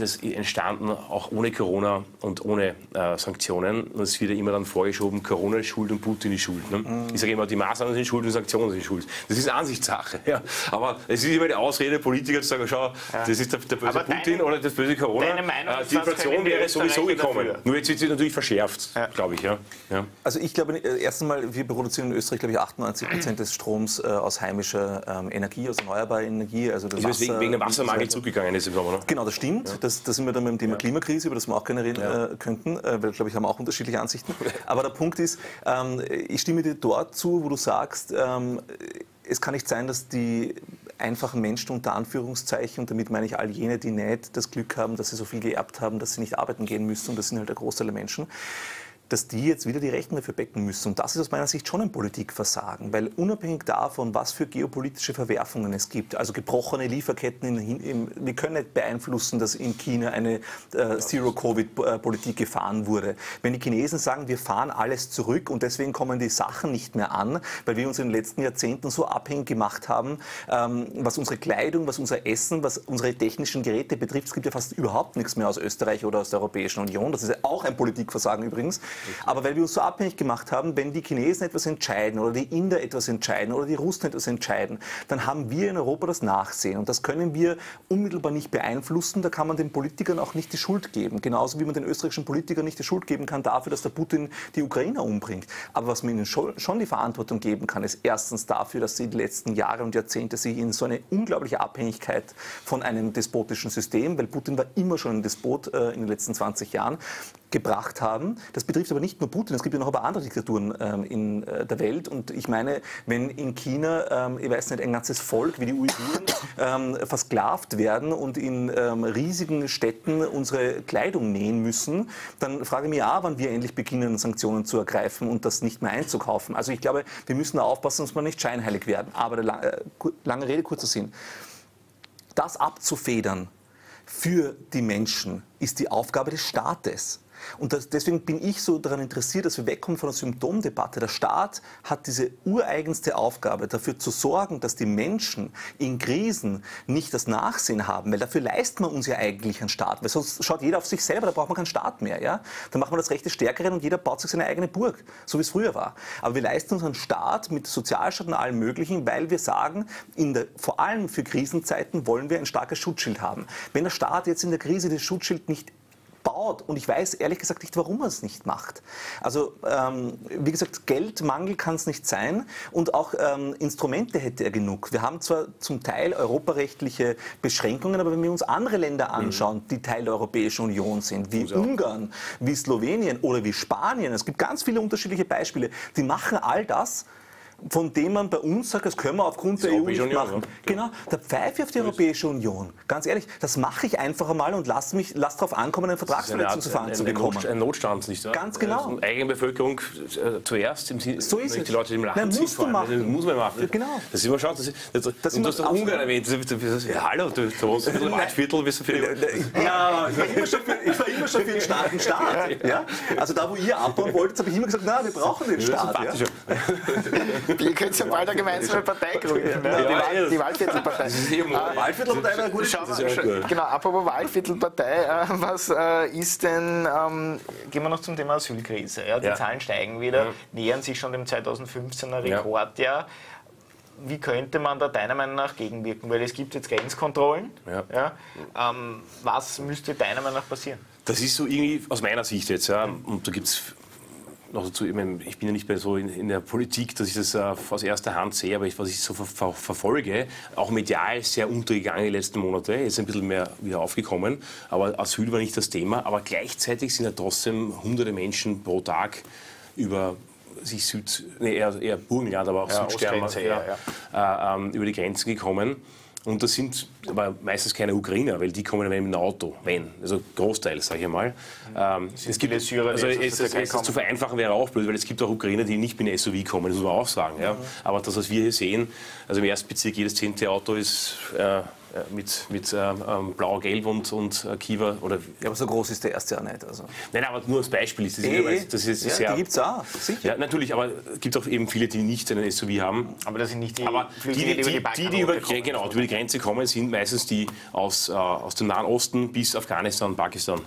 es entstanden, auch ohne Corona und ohne Sanktionen. Und es wird ja immer dann vorgeschoben, Corona ist schuld und Putin ist schuld. Ne? Ich sage immer, die Maßnahmen sind schuld und Sanktionen sind schuld. Das ist Ansichtssache. Ja. Aber es ist immer die Ausrede Politiker zu sagen, schau, ja, das ist der böse aber Putin oder das böse Corona. Die Inflation wäre sowieso gekommen. Dafür. Nur jetzt wird sie natürlich verschärft, ja, glaube ich. Ja. Ja. Also ich glaube, erstens mal, wir produzieren in Österreich, glaube ich, 98% des Stroms aus heimischer Energie, aus erneuerbarer Energie. Also das ist wegen dem Wassermangel zurückgegangen ist im Sommer. Ne? Genau, das stimmt. Stimmt, da sind wir dann mit dem Thema Klimakrise, über das wir auch gerne reden könnten, weil, glaube ich, haben wir auch unterschiedliche Ansichten. Aber der Punkt ist, ich stimme dir dort zu, wo du sagst, es kann nicht sein, dass die einfachen Menschen unter Anführungszeichen, und damit meine ich all jene, die nicht das Glück haben, dass sie so viel geerbt haben, dass sie nicht arbeiten gehen müssen, und das sind halt der Großteil der Menschen, dass die jetzt wieder die Rechnung dafür becken müssen. Und das ist aus meiner Sicht schon ein Politikversagen, weil unabhängig davon, was für geopolitische Verwerfungen es gibt, also gebrochene Lieferketten, wir können nicht beeinflussen, dass in China eine Zero-Covid-Politik gefahren wurde. Wenn die Chinesen sagen, wir fahren alles zurück und deswegen kommen die Sachen nicht mehr an, weil wir uns in den letzten Jahrzehnten so abhängig gemacht haben, was unsere Kleidung, was unser Essen, was unsere technischen Geräte betrifft, es gibt ja fast überhaupt nichts mehr aus Österreich oder aus der Europäischen Union. Das ist ja auch ein Politikversagen übrigens. Aber weil wir uns so abhängig gemacht haben, wenn die Chinesen etwas entscheiden oder die Inder etwas entscheiden oder die Russen etwas entscheiden, dann haben wir in Europa das Nachsehen. Und das können wir unmittelbar nicht beeinflussen. Da kann man den Politikern auch nicht die Schuld geben. Genauso wie man den österreichischen Politikern nicht die Schuld geben kann dafür, dass der Putin die Ukrainer umbringt. Aber was man ihnen schon die Verantwortung geben kann, ist erstens dafür, dass sie die letzten Jahre und Jahrzehnte sich in so eine unglaubliche Abhängigkeit von einem despotischen System, weil Putin war immer schon ein Despot in den letzten 20 Jahren, gebracht haben. Das betrifft aber nicht nur Putin, es gibt ja noch ein paar andere Diktaturen in der Welt. Und ich meine, wenn in China, ich weiß nicht, ein ganzes Volk wie die Uiguren versklavt werden und in riesigen Städten unsere Kleidung nähen müssen, dann frage ich mich auch, wann wir endlich beginnen, Sanktionen zu ergreifen und das nicht mehr einzukaufen. Also ich glaube, wir müssen da aufpassen, dass wir nicht scheinheilig werden. Aber lange Rede, kurzer Sinn. Das abzufedern für die Menschen ist die Aufgabe des Staates. Und deswegen bin ich so daran interessiert, dass wir wegkommen von der Symptomdebatte. Der Staat hat diese ureigenste Aufgabe, dafür zu sorgen, dass die Menschen in Krisen nicht das Nachsehen haben, weil dafür leistet man uns ja eigentlich einen Staat, weil sonst schaut jeder auf sich selber, da braucht man keinen Staat mehr. Ja? Dann macht man das Recht des Stärkeren und jeder baut sich seine eigene Burg, so wie es früher war. Aber wir leisten uns einen Staat mit Sozialstaat und allem Möglichen, weil wir sagen, vor allem für Krisenzeiten wollen wir ein starkes Schutzschild haben. Wenn der Staat jetzt in der Krise das Schutzschild nicht baut. Und ich weiß ehrlich gesagt nicht, warum er es nicht macht. Also wie gesagt, Geldmangel kann es nicht sein und auch Instrumente hätte er genug. Wir haben zwar zum Teil europarechtliche Beschränkungen, aber wenn wir uns andere Länder anschauen, die Teil der Europäischen Union sind, wie Ungarn, wie Slowenien oder wie Spanien, es gibt ganz viele unterschiedliche Beispiele, die machen all das, von dem man bei uns sagt, das können wir aufgrund der EU nicht machen. Genau, da pfeife ich auf die Europäische Union. Ganz ehrlich, das mache ich einfach einmal und lass darauf ankommen, einen Vertragsverletzung zu fahren zu bekommen. Ein Notstand, nicht wahr? Ganz genau. Eigene Bevölkerung zuerst, so ist es. Die Leute im Land muss man machen. Genau. Das ist immer schon. Und du hast doch Ungarn erwähnt. Hallo, du wohnst im Waldviertel, bist du für die... Ja, ich war immer schon für den starken Staat. Also da, wo ihr abbauen wolltet, habe ich immer gesagt, na, wir brauchen den Staat. Ihr könnt ja bald eine gemeinsame Partei gründen, ne? Die Waldviertelpartei. Genau, apropos Waldviertelpartei, was ist denn, gehen wir noch zum Thema Asylkrise. Ja? Die Zahlen steigen wieder, nähern sich schon dem 2015er Rekordjahr. Wie könnte man da deiner Meinung nach gegenwirken? Weil es gibt jetzt Grenzkontrollen. Was müsste deiner Meinung nach passieren? Das ist so irgendwie aus meiner Sicht jetzt, und da gibt es... Also ich bin ja nicht mehr so in der Politik, dass ich das aus erster Hand sehe, aber was ich so verfolge, auch medial sehr untergegangen die letzten Monate, jetzt ein bisschen mehr wieder aufgekommen, aber Asyl war nicht das Thema, aber gleichzeitig sind ja trotzdem hunderte Menschen pro Tag über sich eher Burgenland, aber auch Südstern, über die Grenzen gekommen. Und das sind aber meistens keine Ukrainer, weil die kommen mit dem Auto, also Großteil, sage ich mal. Es gibt Syrer, also es zu vereinfachen wäre auch blöd, weil es gibt auch Ukrainer, die nicht mit einem SUV kommen, das muss man auch sagen. Ja. Aber das, was wir hier sehen, also im ersten Bezirk jedes 10. Auto ist mit Blau-Gelb und Kiva. Oder ja, aber so groß ist der erste auch nicht. Also. Nein, aber nur als Beispiel ist das. Die gibt es auch, sicher. Ja, natürlich, aber es gibt auch eben viele, die nicht einen SUV haben. Aber das sind nicht die, die über die Grenze kommen, sind meistens die aus dem Nahen Osten bis Afghanistan, Pakistan.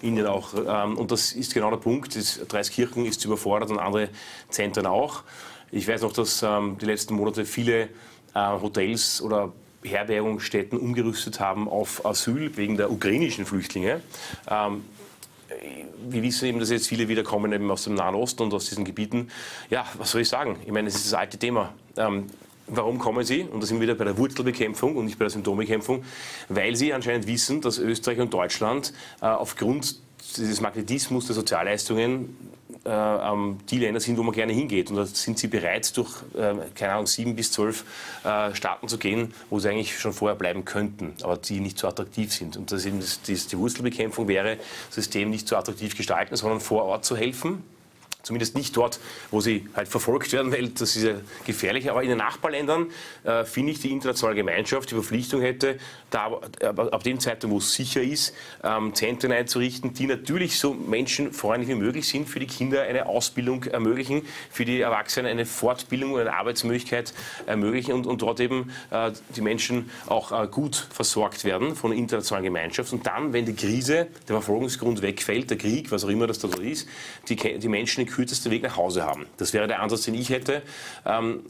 Indien auch. Und das ist genau der Punkt. Dreiskirchen ist überfordert und andere Zentren auch. Ich weiß noch, dass die letzten Monate viele Hotels oder Herbergungsstätten umgerüstet haben auf Asyl wegen der ukrainischen Flüchtlinge. Wir wissen eben, dass jetzt viele wiederkommen eben aus dem Nahen Osten und aus diesen Gebieten. Ja, was soll ich sagen? Ich meine, es ist das alte Thema. Warum kommen sie? Und da sind wir wieder bei der Wurzelbekämpfung und nicht bei der Symptombekämpfung. Weil sie anscheinend wissen, dass Österreich und Deutschland aufgrund dieses Magnetismus der Sozialleistungen die Länder sind, wo man gerne hingeht. Und da sind sie bereit, durch, keine Ahnung, 7 bis 12 Staaten zu gehen, wo sie eigentlich schon vorher bleiben könnten, aber die nicht so attraktiv sind. Und das eben die Wurzelbekämpfung wäre, das System nicht so attraktiv gestalten, sondern vor Ort zu helfen. Zumindest nicht dort, wo sie halt verfolgt werden, weil das ist ja gefährlich. Aber in den Nachbarländern finde ich, die internationale Gemeinschaft die Verpflichtung hätte, da ab dem Zeitpunkt, wo es sicher ist, Zentren einzurichten, die natürlich so menschenfreundlich wie möglich sind, für die Kinder eine Ausbildung ermöglichen, für die Erwachsenen eine Fortbildung und eine Arbeitsmöglichkeit ermöglichen und dort eben die Menschen auch gut versorgt werden von der internationalen Gemeinschaft. Und dann, wenn die Krise, der Verfolgungsgrund wegfällt, der Krieg, was auch immer das da so ist, die Menschen den kürzesten Weg nach Hause haben. Das wäre der Ansatz, den ich hätte.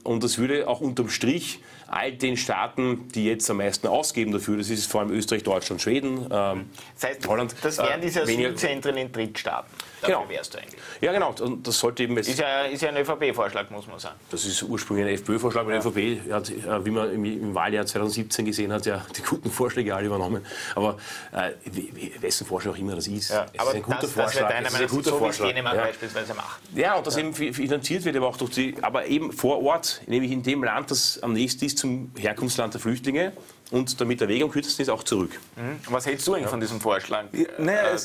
Und das würde auch unterm Strich all den Staaten, die jetzt am meisten ausgeben dafür, das ist vor allem Österreich, Deutschland, Schweden, das heißt, Holland. Das wären diese Asylzentren in Drittstaaten. Genau. Wärst du eigentlich. Ja, genau. Und das sollte eben ist ja ein ÖVP-Vorschlag, muss man sagen. Das ist ursprünglich ein FPÖ-Vorschlag. Ja. Die ÖVP hat, wie man im Wahljahr 2017 gesehen hat, ja die guten Vorschläge alle übernommen. Aber wessen Vorschlag auch immer das ist. Ja. Aber das ist ein guter Vorschlag. Dänemark beispielsweise macht. Ja, und das eben finanziert wird, aber auch durch die, aber eben vor Ort, nämlich in dem Land, das am nächsten ist zum Herkunftsland der Flüchtlinge. Und damit der Weg am kürzesten ist, auch zurück. Was hältst du eigentlich von diesem Vorschlag? Naja,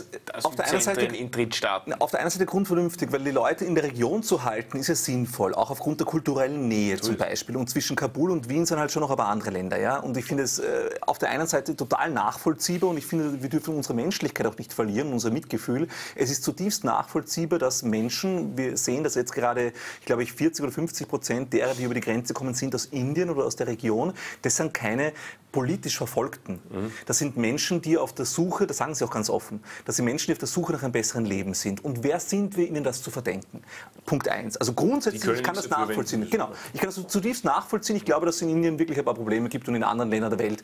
auf der einen Seite in Drittstaaten. Auf der einen Seite grundvernünftig, weil die Leute in der Region zu halten, ist ja sinnvoll. Auch aufgrund der kulturellen Nähe zum Beispiel. Und zwischen Kabul und Wien sind halt schon noch aber andere Länder. Ja? Und ich finde es auf der einen Seite total nachvollziehbar. Und ich finde, wir dürfen unsere Menschlichkeit auch nicht verlieren, unser Mitgefühl. Es ist zutiefst nachvollziehbar, dass Menschen, wir sehen, dass jetzt gerade, ich glaube, 40 oder 50% derer, die über die Grenze kommen, sind aus Indien oder aus der Region. Das sind keine politisch Verfolgten. Das sind Menschen, die auf der Suche, das sagen sie auch ganz offen, das sind Menschen, die auf der Suche nach einem besseren Leben sind. Und wer sind wir, ihnen das zu verdenken? Punkt 1. Also grundsätzlich, ich kann das nachvollziehen. Genau, ich kann das zutiefst nachvollziehen. Ich glaube, dass es in Indien wirklich ein paar Probleme gibt und in anderen Ländern der Welt.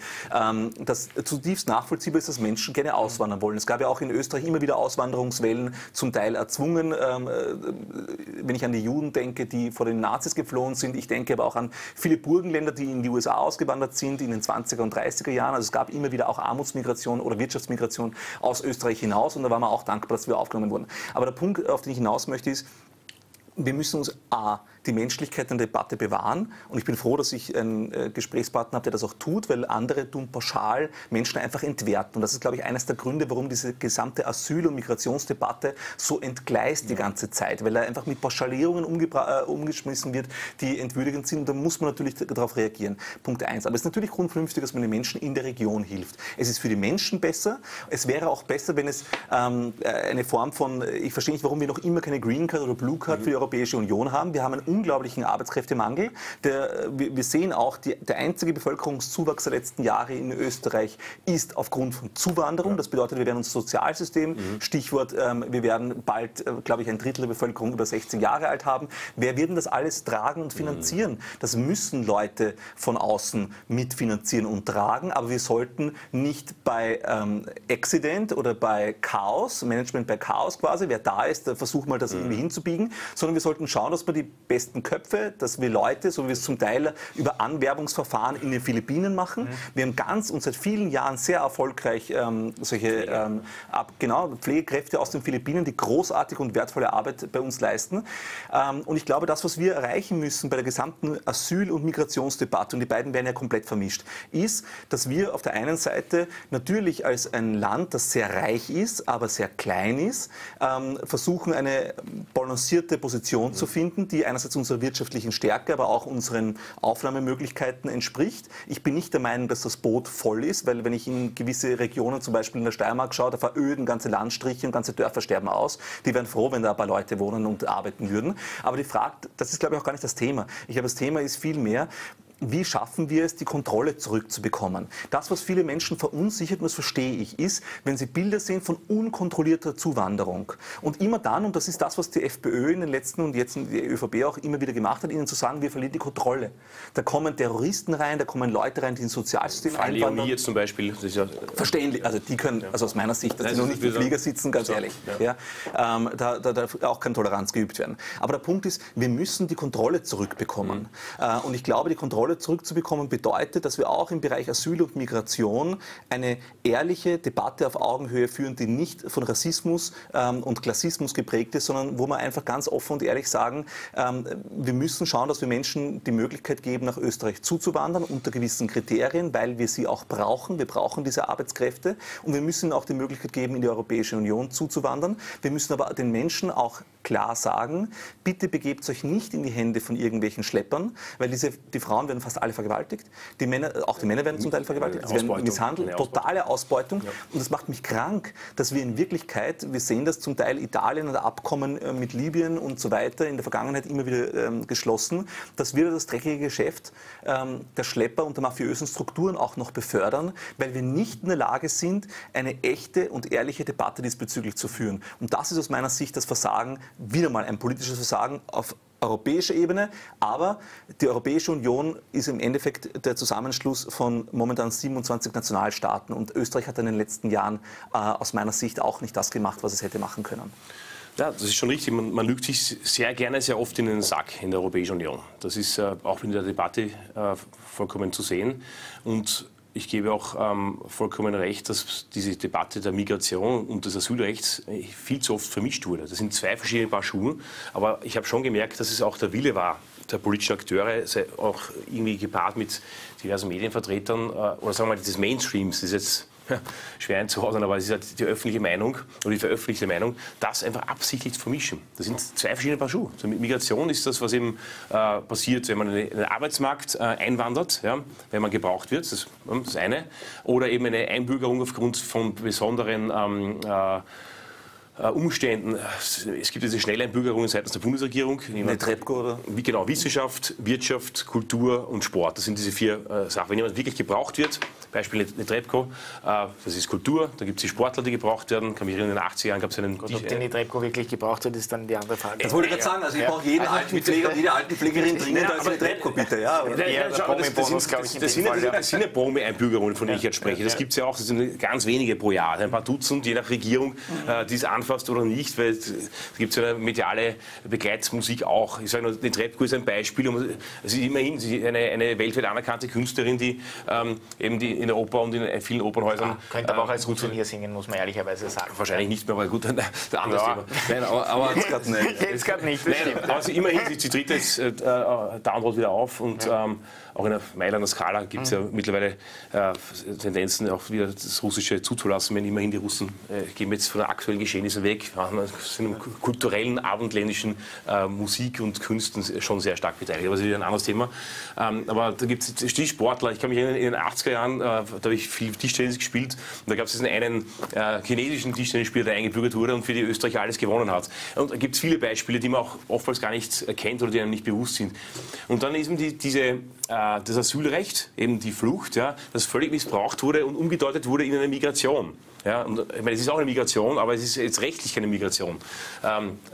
Das zutiefst nachvollziehbar ist, dass Menschen gerne auswandern wollen. Es gab ja auch in Österreich immer wieder Auswanderungswellen, zum Teil erzwungen. Wenn ich an die Juden denke, die vor den Nazis geflohen sind. Ich denke aber auch an viele Burgenländer, die in die USA ausgewandert sind in den 20er und 30er Jahren. Also es gab immer wieder auch Armutsmigration oder Wirtschaftsmigration aus Österreich hinaus. Und da waren wir auch dankbar, dass wir aufgenommen wurden. Aber der Punkt, auf den ich hinaus möchte, ist, wir müssen uns A, die Menschlichkeit in der Debatte bewahren. Und ich bin froh, dass ich einen Gesprächspartner habe, der das auch tut, weil andere tun pauschal Menschen einfach entwerten. Und das ist, glaube ich, eines der Gründe, warum diese gesamte Asyl- und Migrationsdebatte so entgleist die ganze Zeit. Weil er einfach mit Pauschalierungen umgeschmissen wird, die entwürdigend sind. Und da muss man natürlich darauf reagieren. Punkt 1. Aber es ist natürlich grundvernünftig, dass man den Menschen in der Region hilft. Es ist für die Menschen besser. Es wäre auch besser, wenn es eine Form von, ich verstehe nicht, warum wir noch immer keine Green Card oder Blue Card für die Europäische Union haben. Wir haben einen unglaublichen Arbeitskräftemangel. Wir sehen auch, der einzige Bevölkerungszuwachs der letzten Jahre in Österreich ist aufgrund von Zuwanderung. Das bedeutet, wir werden unser Sozialsystem, Stichwort, wir werden bald, glaube ich, ein Drittel der Bevölkerung über 16 Jahre alt haben. Wer wird denn das alles tragen und finanzieren? Das müssen Leute von außen mitfinanzieren und tragen, aber wir sollten nicht bei Accident oder bei Chaos, Management bei Chaos quasi, wer da ist, versucht mal das irgendwie hinzubiegen, sondern wir sollten schauen, dass wir die besten Köpfe, dass wir Leute, so wie wir es zum Teil über Anwerbungsverfahren in den Philippinen machen. Wir haben ganz und seit vielen Jahren sehr erfolgreich solche Pflegekräfte aus den Philippinen, die großartige und wertvolle Arbeit bei uns leisten. Und ich glaube, das, was wir erreichen müssen bei der gesamten Asyl- und Migrationsdebatte, und die beiden werden ja komplett vermischt, ist, dass wir auf der einen Seite natürlich als ein Land, das sehr reich ist, aber sehr klein ist, versuchen, eine balancierte Position zu finden, die einerseits unserer wirtschaftlichen Stärke, aber auch unseren Aufnahmemöglichkeiten entspricht. Ich bin nicht der Meinung, dass das Boot voll ist, weil wenn ich in gewisse Regionen, zum Beispiel in der Steiermark, schaue, da veröden ganze Landstriche und ganze Dörfer sterben aus. Die wären froh, wenn da ein paar Leute wohnen und arbeiten würden. Aber die Frage, das ist, glaube ich, auch gar nicht das Thema. Ich glaube, das Thema ist vielmehr, wie schaffen wir es, die Kontrolle zurückzubekommen? Das, was viele Menschen verunsichert, und das verstehe ich, ist, wenn sie Bilder sehen von unkontrollierter Zuwanderung. Und immer dann, und das ist das, was die FPÖ in den letzten und jetzt die ÖVP auch immer wieder gemacht hat, ihnen zu sagen, wir verlieren die Kontrolle. Da kommen Terroristen rein, da kommen Leute rein, die ins Sozialsystem einwandern. Leonie jetzt zum Beispiel. Das ist ja verständlich. Also die können, also aus meiner Sicht, dass sie noch nicht im Flieger sitzen, ganz ehrlich. Ja. Da darf auch keine Toleranz geübt werden. Aber der Punkt ist, wir müssen die Kontrolle zurückbekommen. Und ich glaube, die Kontrolle zurückzubekommen bedeutet, dass wir auch im Bereich Asyl und Migration eine ehrliche Debatte auf Augenhöhe führen, die nicht von Rassismus und Klassismus geprägt ist, sondern wo wir einfach ganz offen und ehrlich sagen, wir müssen schauen, dass wir Menschen die Möglichkeit geben, nach Österreich zuzuwandern unter gewissen Kriterien, weil wir sie auch brauchen. Wir brauchen diese Arbeitskräfte und wir müssen ihnen auch die Möglichkeit geben, in die Europäische Union zuzuwandern. Wir müssen aber den Menschen auch klar sagen, bitte begebt euch nicht in die Hände von irgendwelchen Schleppern, weil die Frauen werden fast alle vergewaltigt, auch die Männer werden zum Teil vergewaltigt, sie werden misshandelt, totale Ausbeutung. Und das macht mich krank, dass wir in Wirklichkeit, wir sehen das zum Teil Italien oder Abkommen mit Libyen und so weiter in der Vergangenheit immer wieder geschlossen, dass wir das dreckige Geschäft der Schlepper und der mafiösen Strukturen auch noch befördern, weil wir nicht in der Lage sind, eine echte und ehrliche Debatte diesbezüglich zu führen. Und das ist aus meiner Sicht das Versagen, wieder mal ein politisches Versagen auf europäischer Ebene, aber die Europäische Union ist im Endeffekt der Zusammenschluss von momentan 27 Nationalstaaten und Österreich hat in den letzten Jahren aus meiner Sicht auch nicht das gemacht, was es hätte machen können. Ja, das ist schon richtig. Man lügt sich sehr gerne, sehr oft in den Sack in der Europäischen Union. Das ist auch in der Debatte vollkommen zu sehen. Und ich gebe auch vollkommen recht, dass diese Debatte der Migration und des Asylrechts viel zu oft vermischt wurde. Das sind zwei verschiedene Paar Schuhe, aber ich habe schon gemerkt, dass es auch der Wille war der politischen Akteure, auch irgendwie gepaart mit diversen Medienvertretern oder sagen wir mal des Mainstreams, das ist jetzt schwer einzuordnen, aber es ist halt die öffentliche Meinung oder die veröffentlichte Meinung, das einfach absichtlich zu vermischen. Das sind zwei verschiedene Paar Schuhe. Also Migration ist das, was eben passiert, wenn man in den Arbeitsmarkt einwandert, ja, wenn man gebraucht wird, das ist das eine. Oder eben eine Einbürgerung aufgrund von besonderen Umständen. Es gibt diese Schnelleinbürgerungen seitens der Bundesregierung. Netrebko, oder? Genau, Wissenschaft, Wirtschaft, Kultur und Sport. Das sind diese vier Sachen. Wenn jemand wirklich gebraucht wird, Beispiel Netrebko, das ist Kultur, da gibt es die Sportler, die gebraucht werden. Kann mich erinnern, in den 80er Jahren gab es einen... Gott, ob den Netrebko wirklich gebraucht wird, ist dann die andere Frage. Das wollte ich gerade sagen, also ich brauche jeden Altenpfleger und jede Altenpflegerin dringend als Netrebko, bitte. Ja, das sind ja Promi-Einbürgerungen, von denen ich jetzt spreche. Das gibt es ja auch, das sind ganz wenige pro Jahr, ein paar Dutzend, je nach Regierung, die es anfasst oder nicht, weil es gibt ja eine mediale Begleitsmusik auch. Ich sage nur, Netrebko ist ein Beispiel, es ist immerhin eine weltweit anerkannte Künstlerin, die eben die in der Oper und in vielen Opernhäusern... Ah, könnte aber auch als Routinier singen, muss man ehrlicherweise sagen. Wahrscheinlich nicht mehr, aber gut, ein anderes Thema. Nein, aber jetzt gerade nicht. Jetzt gerade nicht, das stimmt. Also immerhin, sie tritt jetzt download wieder auf und auch in der Mailander Skala gibt es ja mittlerweile Tendenzen, auch wieder das Russische zuzulassen. Wenn immerhin die Russen gehen jetzt von den aktuellen Geschehnissen weg, sind im kulturellen, abendländischen Musik und Künsten schon sehr stark beteiligt. Aber das ist wieder ein anderes Thema. Aber da gibt es Tischsportler. Ich kann mich erinnern, in den 80er Jahren, da habe ich viel Tischtennis gespielt. Und da gab es einen chinesischen Tischtennisspieler, der eingebürgert wurde und für die Österreicher alles gewonnen hat. Und da gibt es viele Beispiele, die man auch oftmals gar nicht kennt oder die einem nicht bewusst sind. Und dann ist eben das Asylrecht, eben die Flucht, ja, das völlig missbraucht wurde und umgedeutet wurde in eine Migration. Ja, und ich meine, es ist auch eine Migration, aber es ist jetzt rechtlich keine Migration.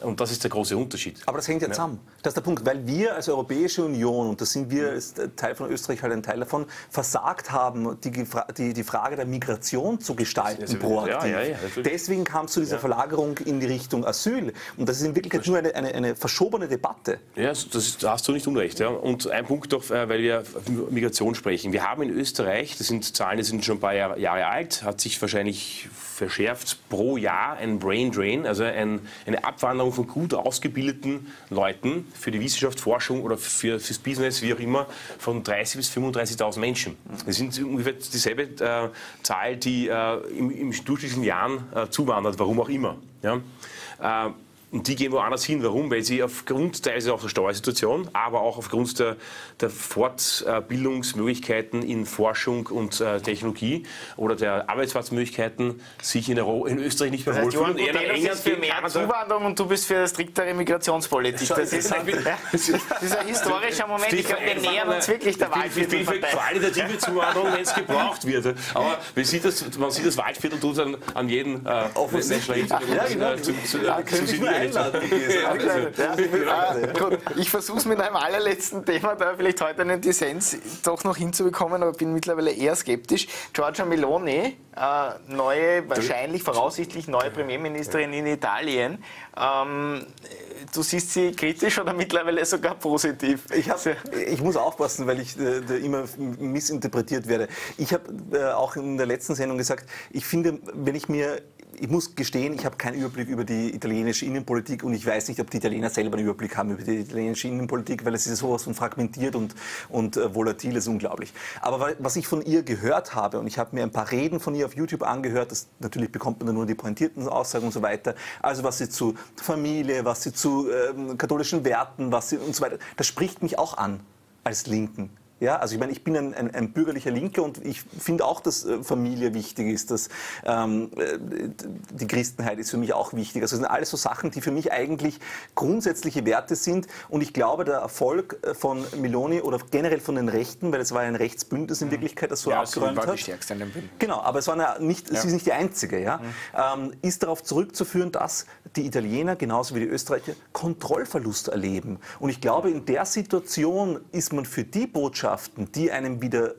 Und das ist der große Unterschied. Aber das hängt ja zusammen. Das ist der Punkt, weil wir als Europäische Union, und das sind wir, ist Teil von Österreich, halt ein Teil davon, versagt haben, die Frage der Migration zu gestalten, also, proaktiv. Deswegen kam es zu dieser Verlagerung in die Richtung Asyl. Und das ist in Wirklichkeit nur eine verschobene Debatte. Ja, da hast du nicht unrecht. Ja. Und ein Punkt doch, weil wir Migration sprechen. Wir haben in Österreich, das sind Zahlen, die sind schon ein paar Jahre alt, hat sich wahrscheinlich verschärft pro Jahr ein Brain Drain, also eine Abwanderung von gut ausgebildeten Leuten für die Wissenschaft, Forschung oder fürs Business, wie auch immer, von 30.000 bis 35.000 Menschen. Das sind ungefähr dieselbe Zahl, die im durchschnittlichen Jahren zuwandert, warum auch immer. Ja? Und die gehen woanders hin. Warum? Weil sie aufgrund teilweise auch der Steuersituation, aber auch aufgrund der Fortbildungsmöglichkeiten in Forschung und Technologie oder der Arbeitsplatzmöglichkeiten sich in Österreich nicht mehr wohlfühlen. Johann Gudenus ist für mehr Zuwanderung und du bist für striktere Migrationspolitik. Das ist ein historischer Moment. Ich glaube, wir nähern uns wirklich der Wahlviertel. Ich bin für qualitative Zuwanderung, wenn es gebraucht wird. Aber man sieht das Wahlviertel tut an jeden offensichtlich. Ich versuche es mit einem allerletzten Thema, da vielleicht heute einen Dissens doch noch hinzubekommen, aber bin mittlerweile eher skeptisch. Giorgia Meloni, voraussichtlich neue Premierministerin in Italien. Du siehst sie kritisch oder mittlerweile sogar positiv? Ich muss aufpassen, weil ich immer missinterpretiert werde. Ich habe auch in der letzten Sendung gesagt, ich finde, ich muss gestehen, ich habe keinen Überblick über die italienische Innenpolitik und ich weiß nicht, ob die Italiener selber einen Überblick haben über die italienische Innenpolitik, weil es ist sowas von fragmentiert und volatil, ist unglaublich. Aber was ich von ihr gehört habe, und ich habe mir ein paar Reden von ihr auf YouTube angehört, das natürlich bekommt man dann nur die pointierten Aussagen und so weiter, also was sie zu Familie, was sie zu katholischen Werten, was sie und so weiter, das spricht mich auch an als Linken. Ja, also ich meine, ich bin ein bürgerlicher Linker und ich finde auch, dass Familie wichtig ist, dass die Christenheit ist für mich auch wichtig. Also das sind alles so Sachen, die für mich eigentlich grundsätzliche Werte sind und ich glaube, der Erfolg von Meloni oder generell von den Rechten, weil es war ein Rechtsbündnis in Wirklichkeit, das so abgeräumt hat. Ja, sie war die Stärkste in dem Bündnis. Genau, aber sie ist nicht die Einzige. Ja? Ist darauf zurückzuführen, dass die Italiener genauso wie die Österreicher Kontrollverlust erleben. Und ich glaube, in der Situation ist man für die Botschaft, die einem wieder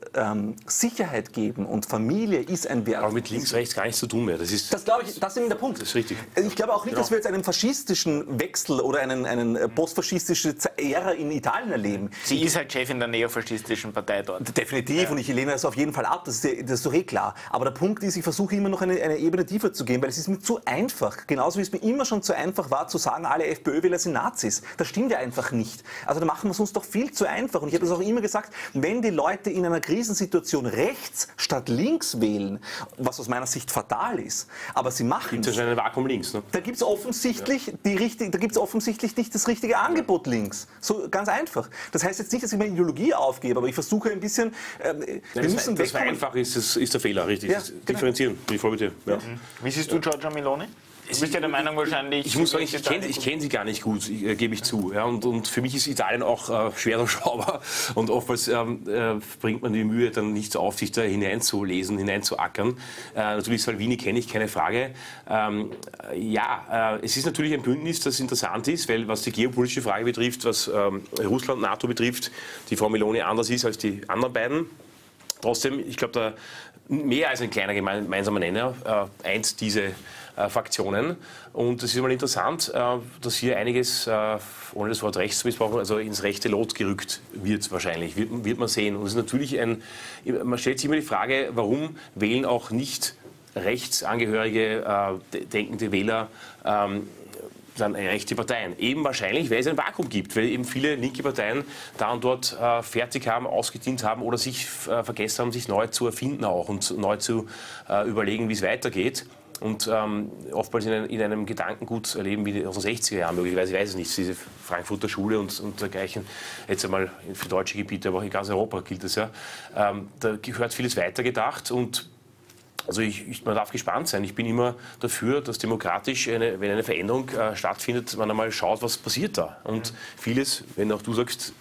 Sicherheit geben und Familie ist ein Wert. Aber mit links, rechts gar nichts zu tun mehr. Das glaube ich, das ist eben der Punkt. Das ist richtig. Ich glaube auch nicht, dass wir jetzt einen faschistischen Wechsel oder eine postfaschistische Ära in Italien erleben. Sie ist halt Chefin der neofaschistischen Partei dort. Definitiv und ich lehne das auf jeden Fall ab, das ist doch eh klar. Aber der Punkt ist, ich versuche immer noch eine Ebene tiefer zu gehen, weil es ist mir zu einfach. Genauso wie es mir immer schon zu einfach war, zu sagen, alle FPÖ-Wähler sind Nazis. Das stimmt ja einfach nicht. Also da machen wir es uns doch viel zu einfach. Und ich habe das auch immer gesagt, wenn die Leute in einer Krisensituation rechts statt links wählen, was aus meiner Sicht fatal ist, aber sie machen es. Da gibt es ja schon ein Vakuum links. Ne? Da gibt es offensichtlich nicht das richtige Angebot links. So ganz einfach. Das heißt jetzt nicht, dass ich meine Ideologie aufgebe, aber ich versuche ein bisschen... das war einfach, ist der Fehler, richtig. Ja, genau. Differenzieren, bin ich voll mit dir. Ja. Wie siehst du Giorgia Meloni? Du bist ja der Meinung wahrscheinlich... Ich muss sagen, ich kenne sie gar nicht gut, gebe ich zu. Ja, und für mich ist Italien auch schwer durchschaubar. Und oftmals bringt man die Mühe dann nicht so auf, sich da hineinzulesen, hineinzuackern. Natürlich Salvini kenne ich, keine Frage. Es ist natürlich ein Bündnis, das interessant ist, weil was die geopolitische Frage betrifft, was Russland, NATO betrifft, die Frau Meloni anders ist als die anderen beiden. Trotzdem, ich glaube, da mehr als ein kleiner gemeinsamer Nenner eins diese Fraktionen. Und es ist mal interessant, dass hier einiges, ohne das Wort rechts zu missbrauchen, also ins rechte Lot gerückt wird wahrscheinlich, wird man sehen. Und es ist natürlich man stellt sich immer die Frage, warum wählen auch nicht rechtsangehörige, denkende Wähler dann rechte Parteien. Eben wahrscheinlich, weil es ein Vakuum gibt, weil eben viele linke Parteien da und dort fertig haben, ausgedient haben oder sich vergessen haben, sich neu zu erfinden auch und neu zu überlegen, wie es weitergeht. Und oftmals in einem Gedankengut erleben wie aus den 60er Jahren möglicherweise, ich weiß es nicht, diese Frankfurter Schule und dergleichen, jetzt einmal für deutsche Gebiete, aber auch in ganz Europa gilt das ja. Da gehört vieles weitergedacht und also man darf gespannt sein. Ich bin immer dafür, dass demokratisch, wenn eine Veränderung stattfindet, man einmal schaut, was passiert da. Und vieles, wenn auch du sagst,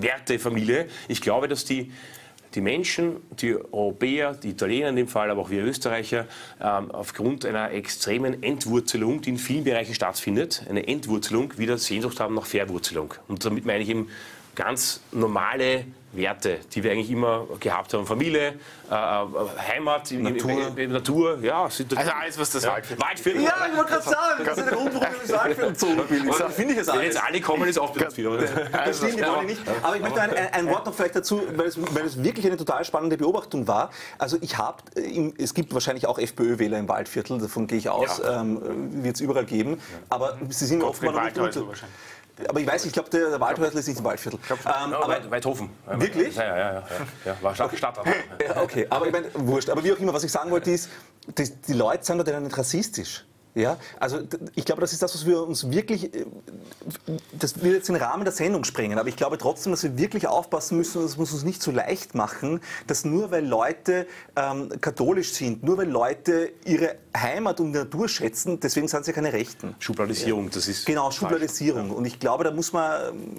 Werte, Familie, ich glaube, dass die Menschen, die Europäer, die Italiener in dem Fall, aber auch wir Österreicher, aufgrund einer extremen Entwurzelung, die in vielen Bereichen stattfindet, eine Entwurzelung, wieder Sehnsucht haben nach Verwurzelung. Und damit meine ich eben ganz normale Werte, die wir eigentlich immer gehabt haben. Familie, Heimat, Natur, ja. Also alles, was das Waldviertel. Ja, ich wollte gerade sagen, das ist der Grund, warum ich das Waldviertel finde ich es alles. Wenn jetzt alle kommen, ist auch Waldviertel. Das stimmt, die wollen nicht. Aber ich möchte ein Wort noch vielleicht dazu, weil es wirklich eine total spannende Beobachtung war. Also es gibt wahrscheinlich auch FPÖ-Wähler im Waldviertel, davon gehe ich aus, wird es überall geben. Aber sie sind oft mal Aber ich weiß, ich glaube, der Waldhäusl ist nicht im Waldviertel. Aber Weidhofen. Wirklich? Ja. War Stadt. Okay, aber ich meine, wurscht. Aber wie auch immer, was ich sagen wollte, ist, die Leute sind da nicht rassistisch. Ja? Also ich glaube, das ist das, was wir uns wirklich, das wird jetzt den Rahmen der Sendung sprengen, aber ich glaube trotzdem, dass wir wirklich aufpassen müssen, dass wir uns nicht so leicht machen, dass nur weil Leute katholisch sind, nur weil Leute ihre Heimat und Natur schätzen, deswegen sind sie keine Rechten. Schubladisierung, das ist genau, Schubladisierung. Und ich glaube, da muss man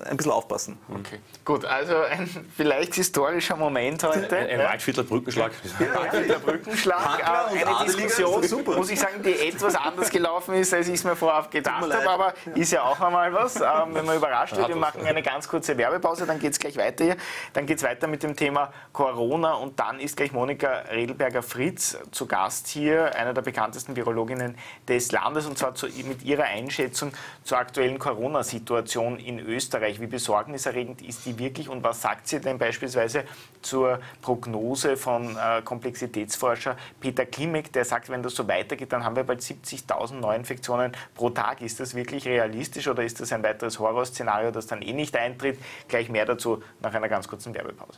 ein bisschen aufpassen. Okay. Gut, also ein vielleicht historischer Moment heute. Ein Waldviertler Brückenschlag. Waldviertler Brückenschlag. Eine Diskussion, muss ich sagen, die etwas anders gelaufen ist, als ich es mir vorab gedacht habe, aber ist ja auch einmal was, wenn man überrascht wird. Wir machen eine ganz kurze Werbepause, dann geht es gleich weiter hier. Dann geht es weiter mit dem Thema Corona und dann ist gleich Monika Redelberger-Fritz zu Gast hier, einer der bekanntesten Virologinnen des Landes, und zwar mit ihrer Einschätzung zur aktuellen Corona-Situation in Österreich. Wie besorgniserregend ist die wirklich und was sagt sie denn beispielsweise zur Prognose von Komplexitätsforscher Peter Klimek, der sagt, wenn das so weitergeht, dann haben wir bald 70.000 Neuinfektionen pro Tag. Ist das wirklich realistisch oder ist das ein weiteres Horrorszenario, das dann eh nicht eintritt? Gleich mehr dazu nach einer ganz kurzen Werbepause.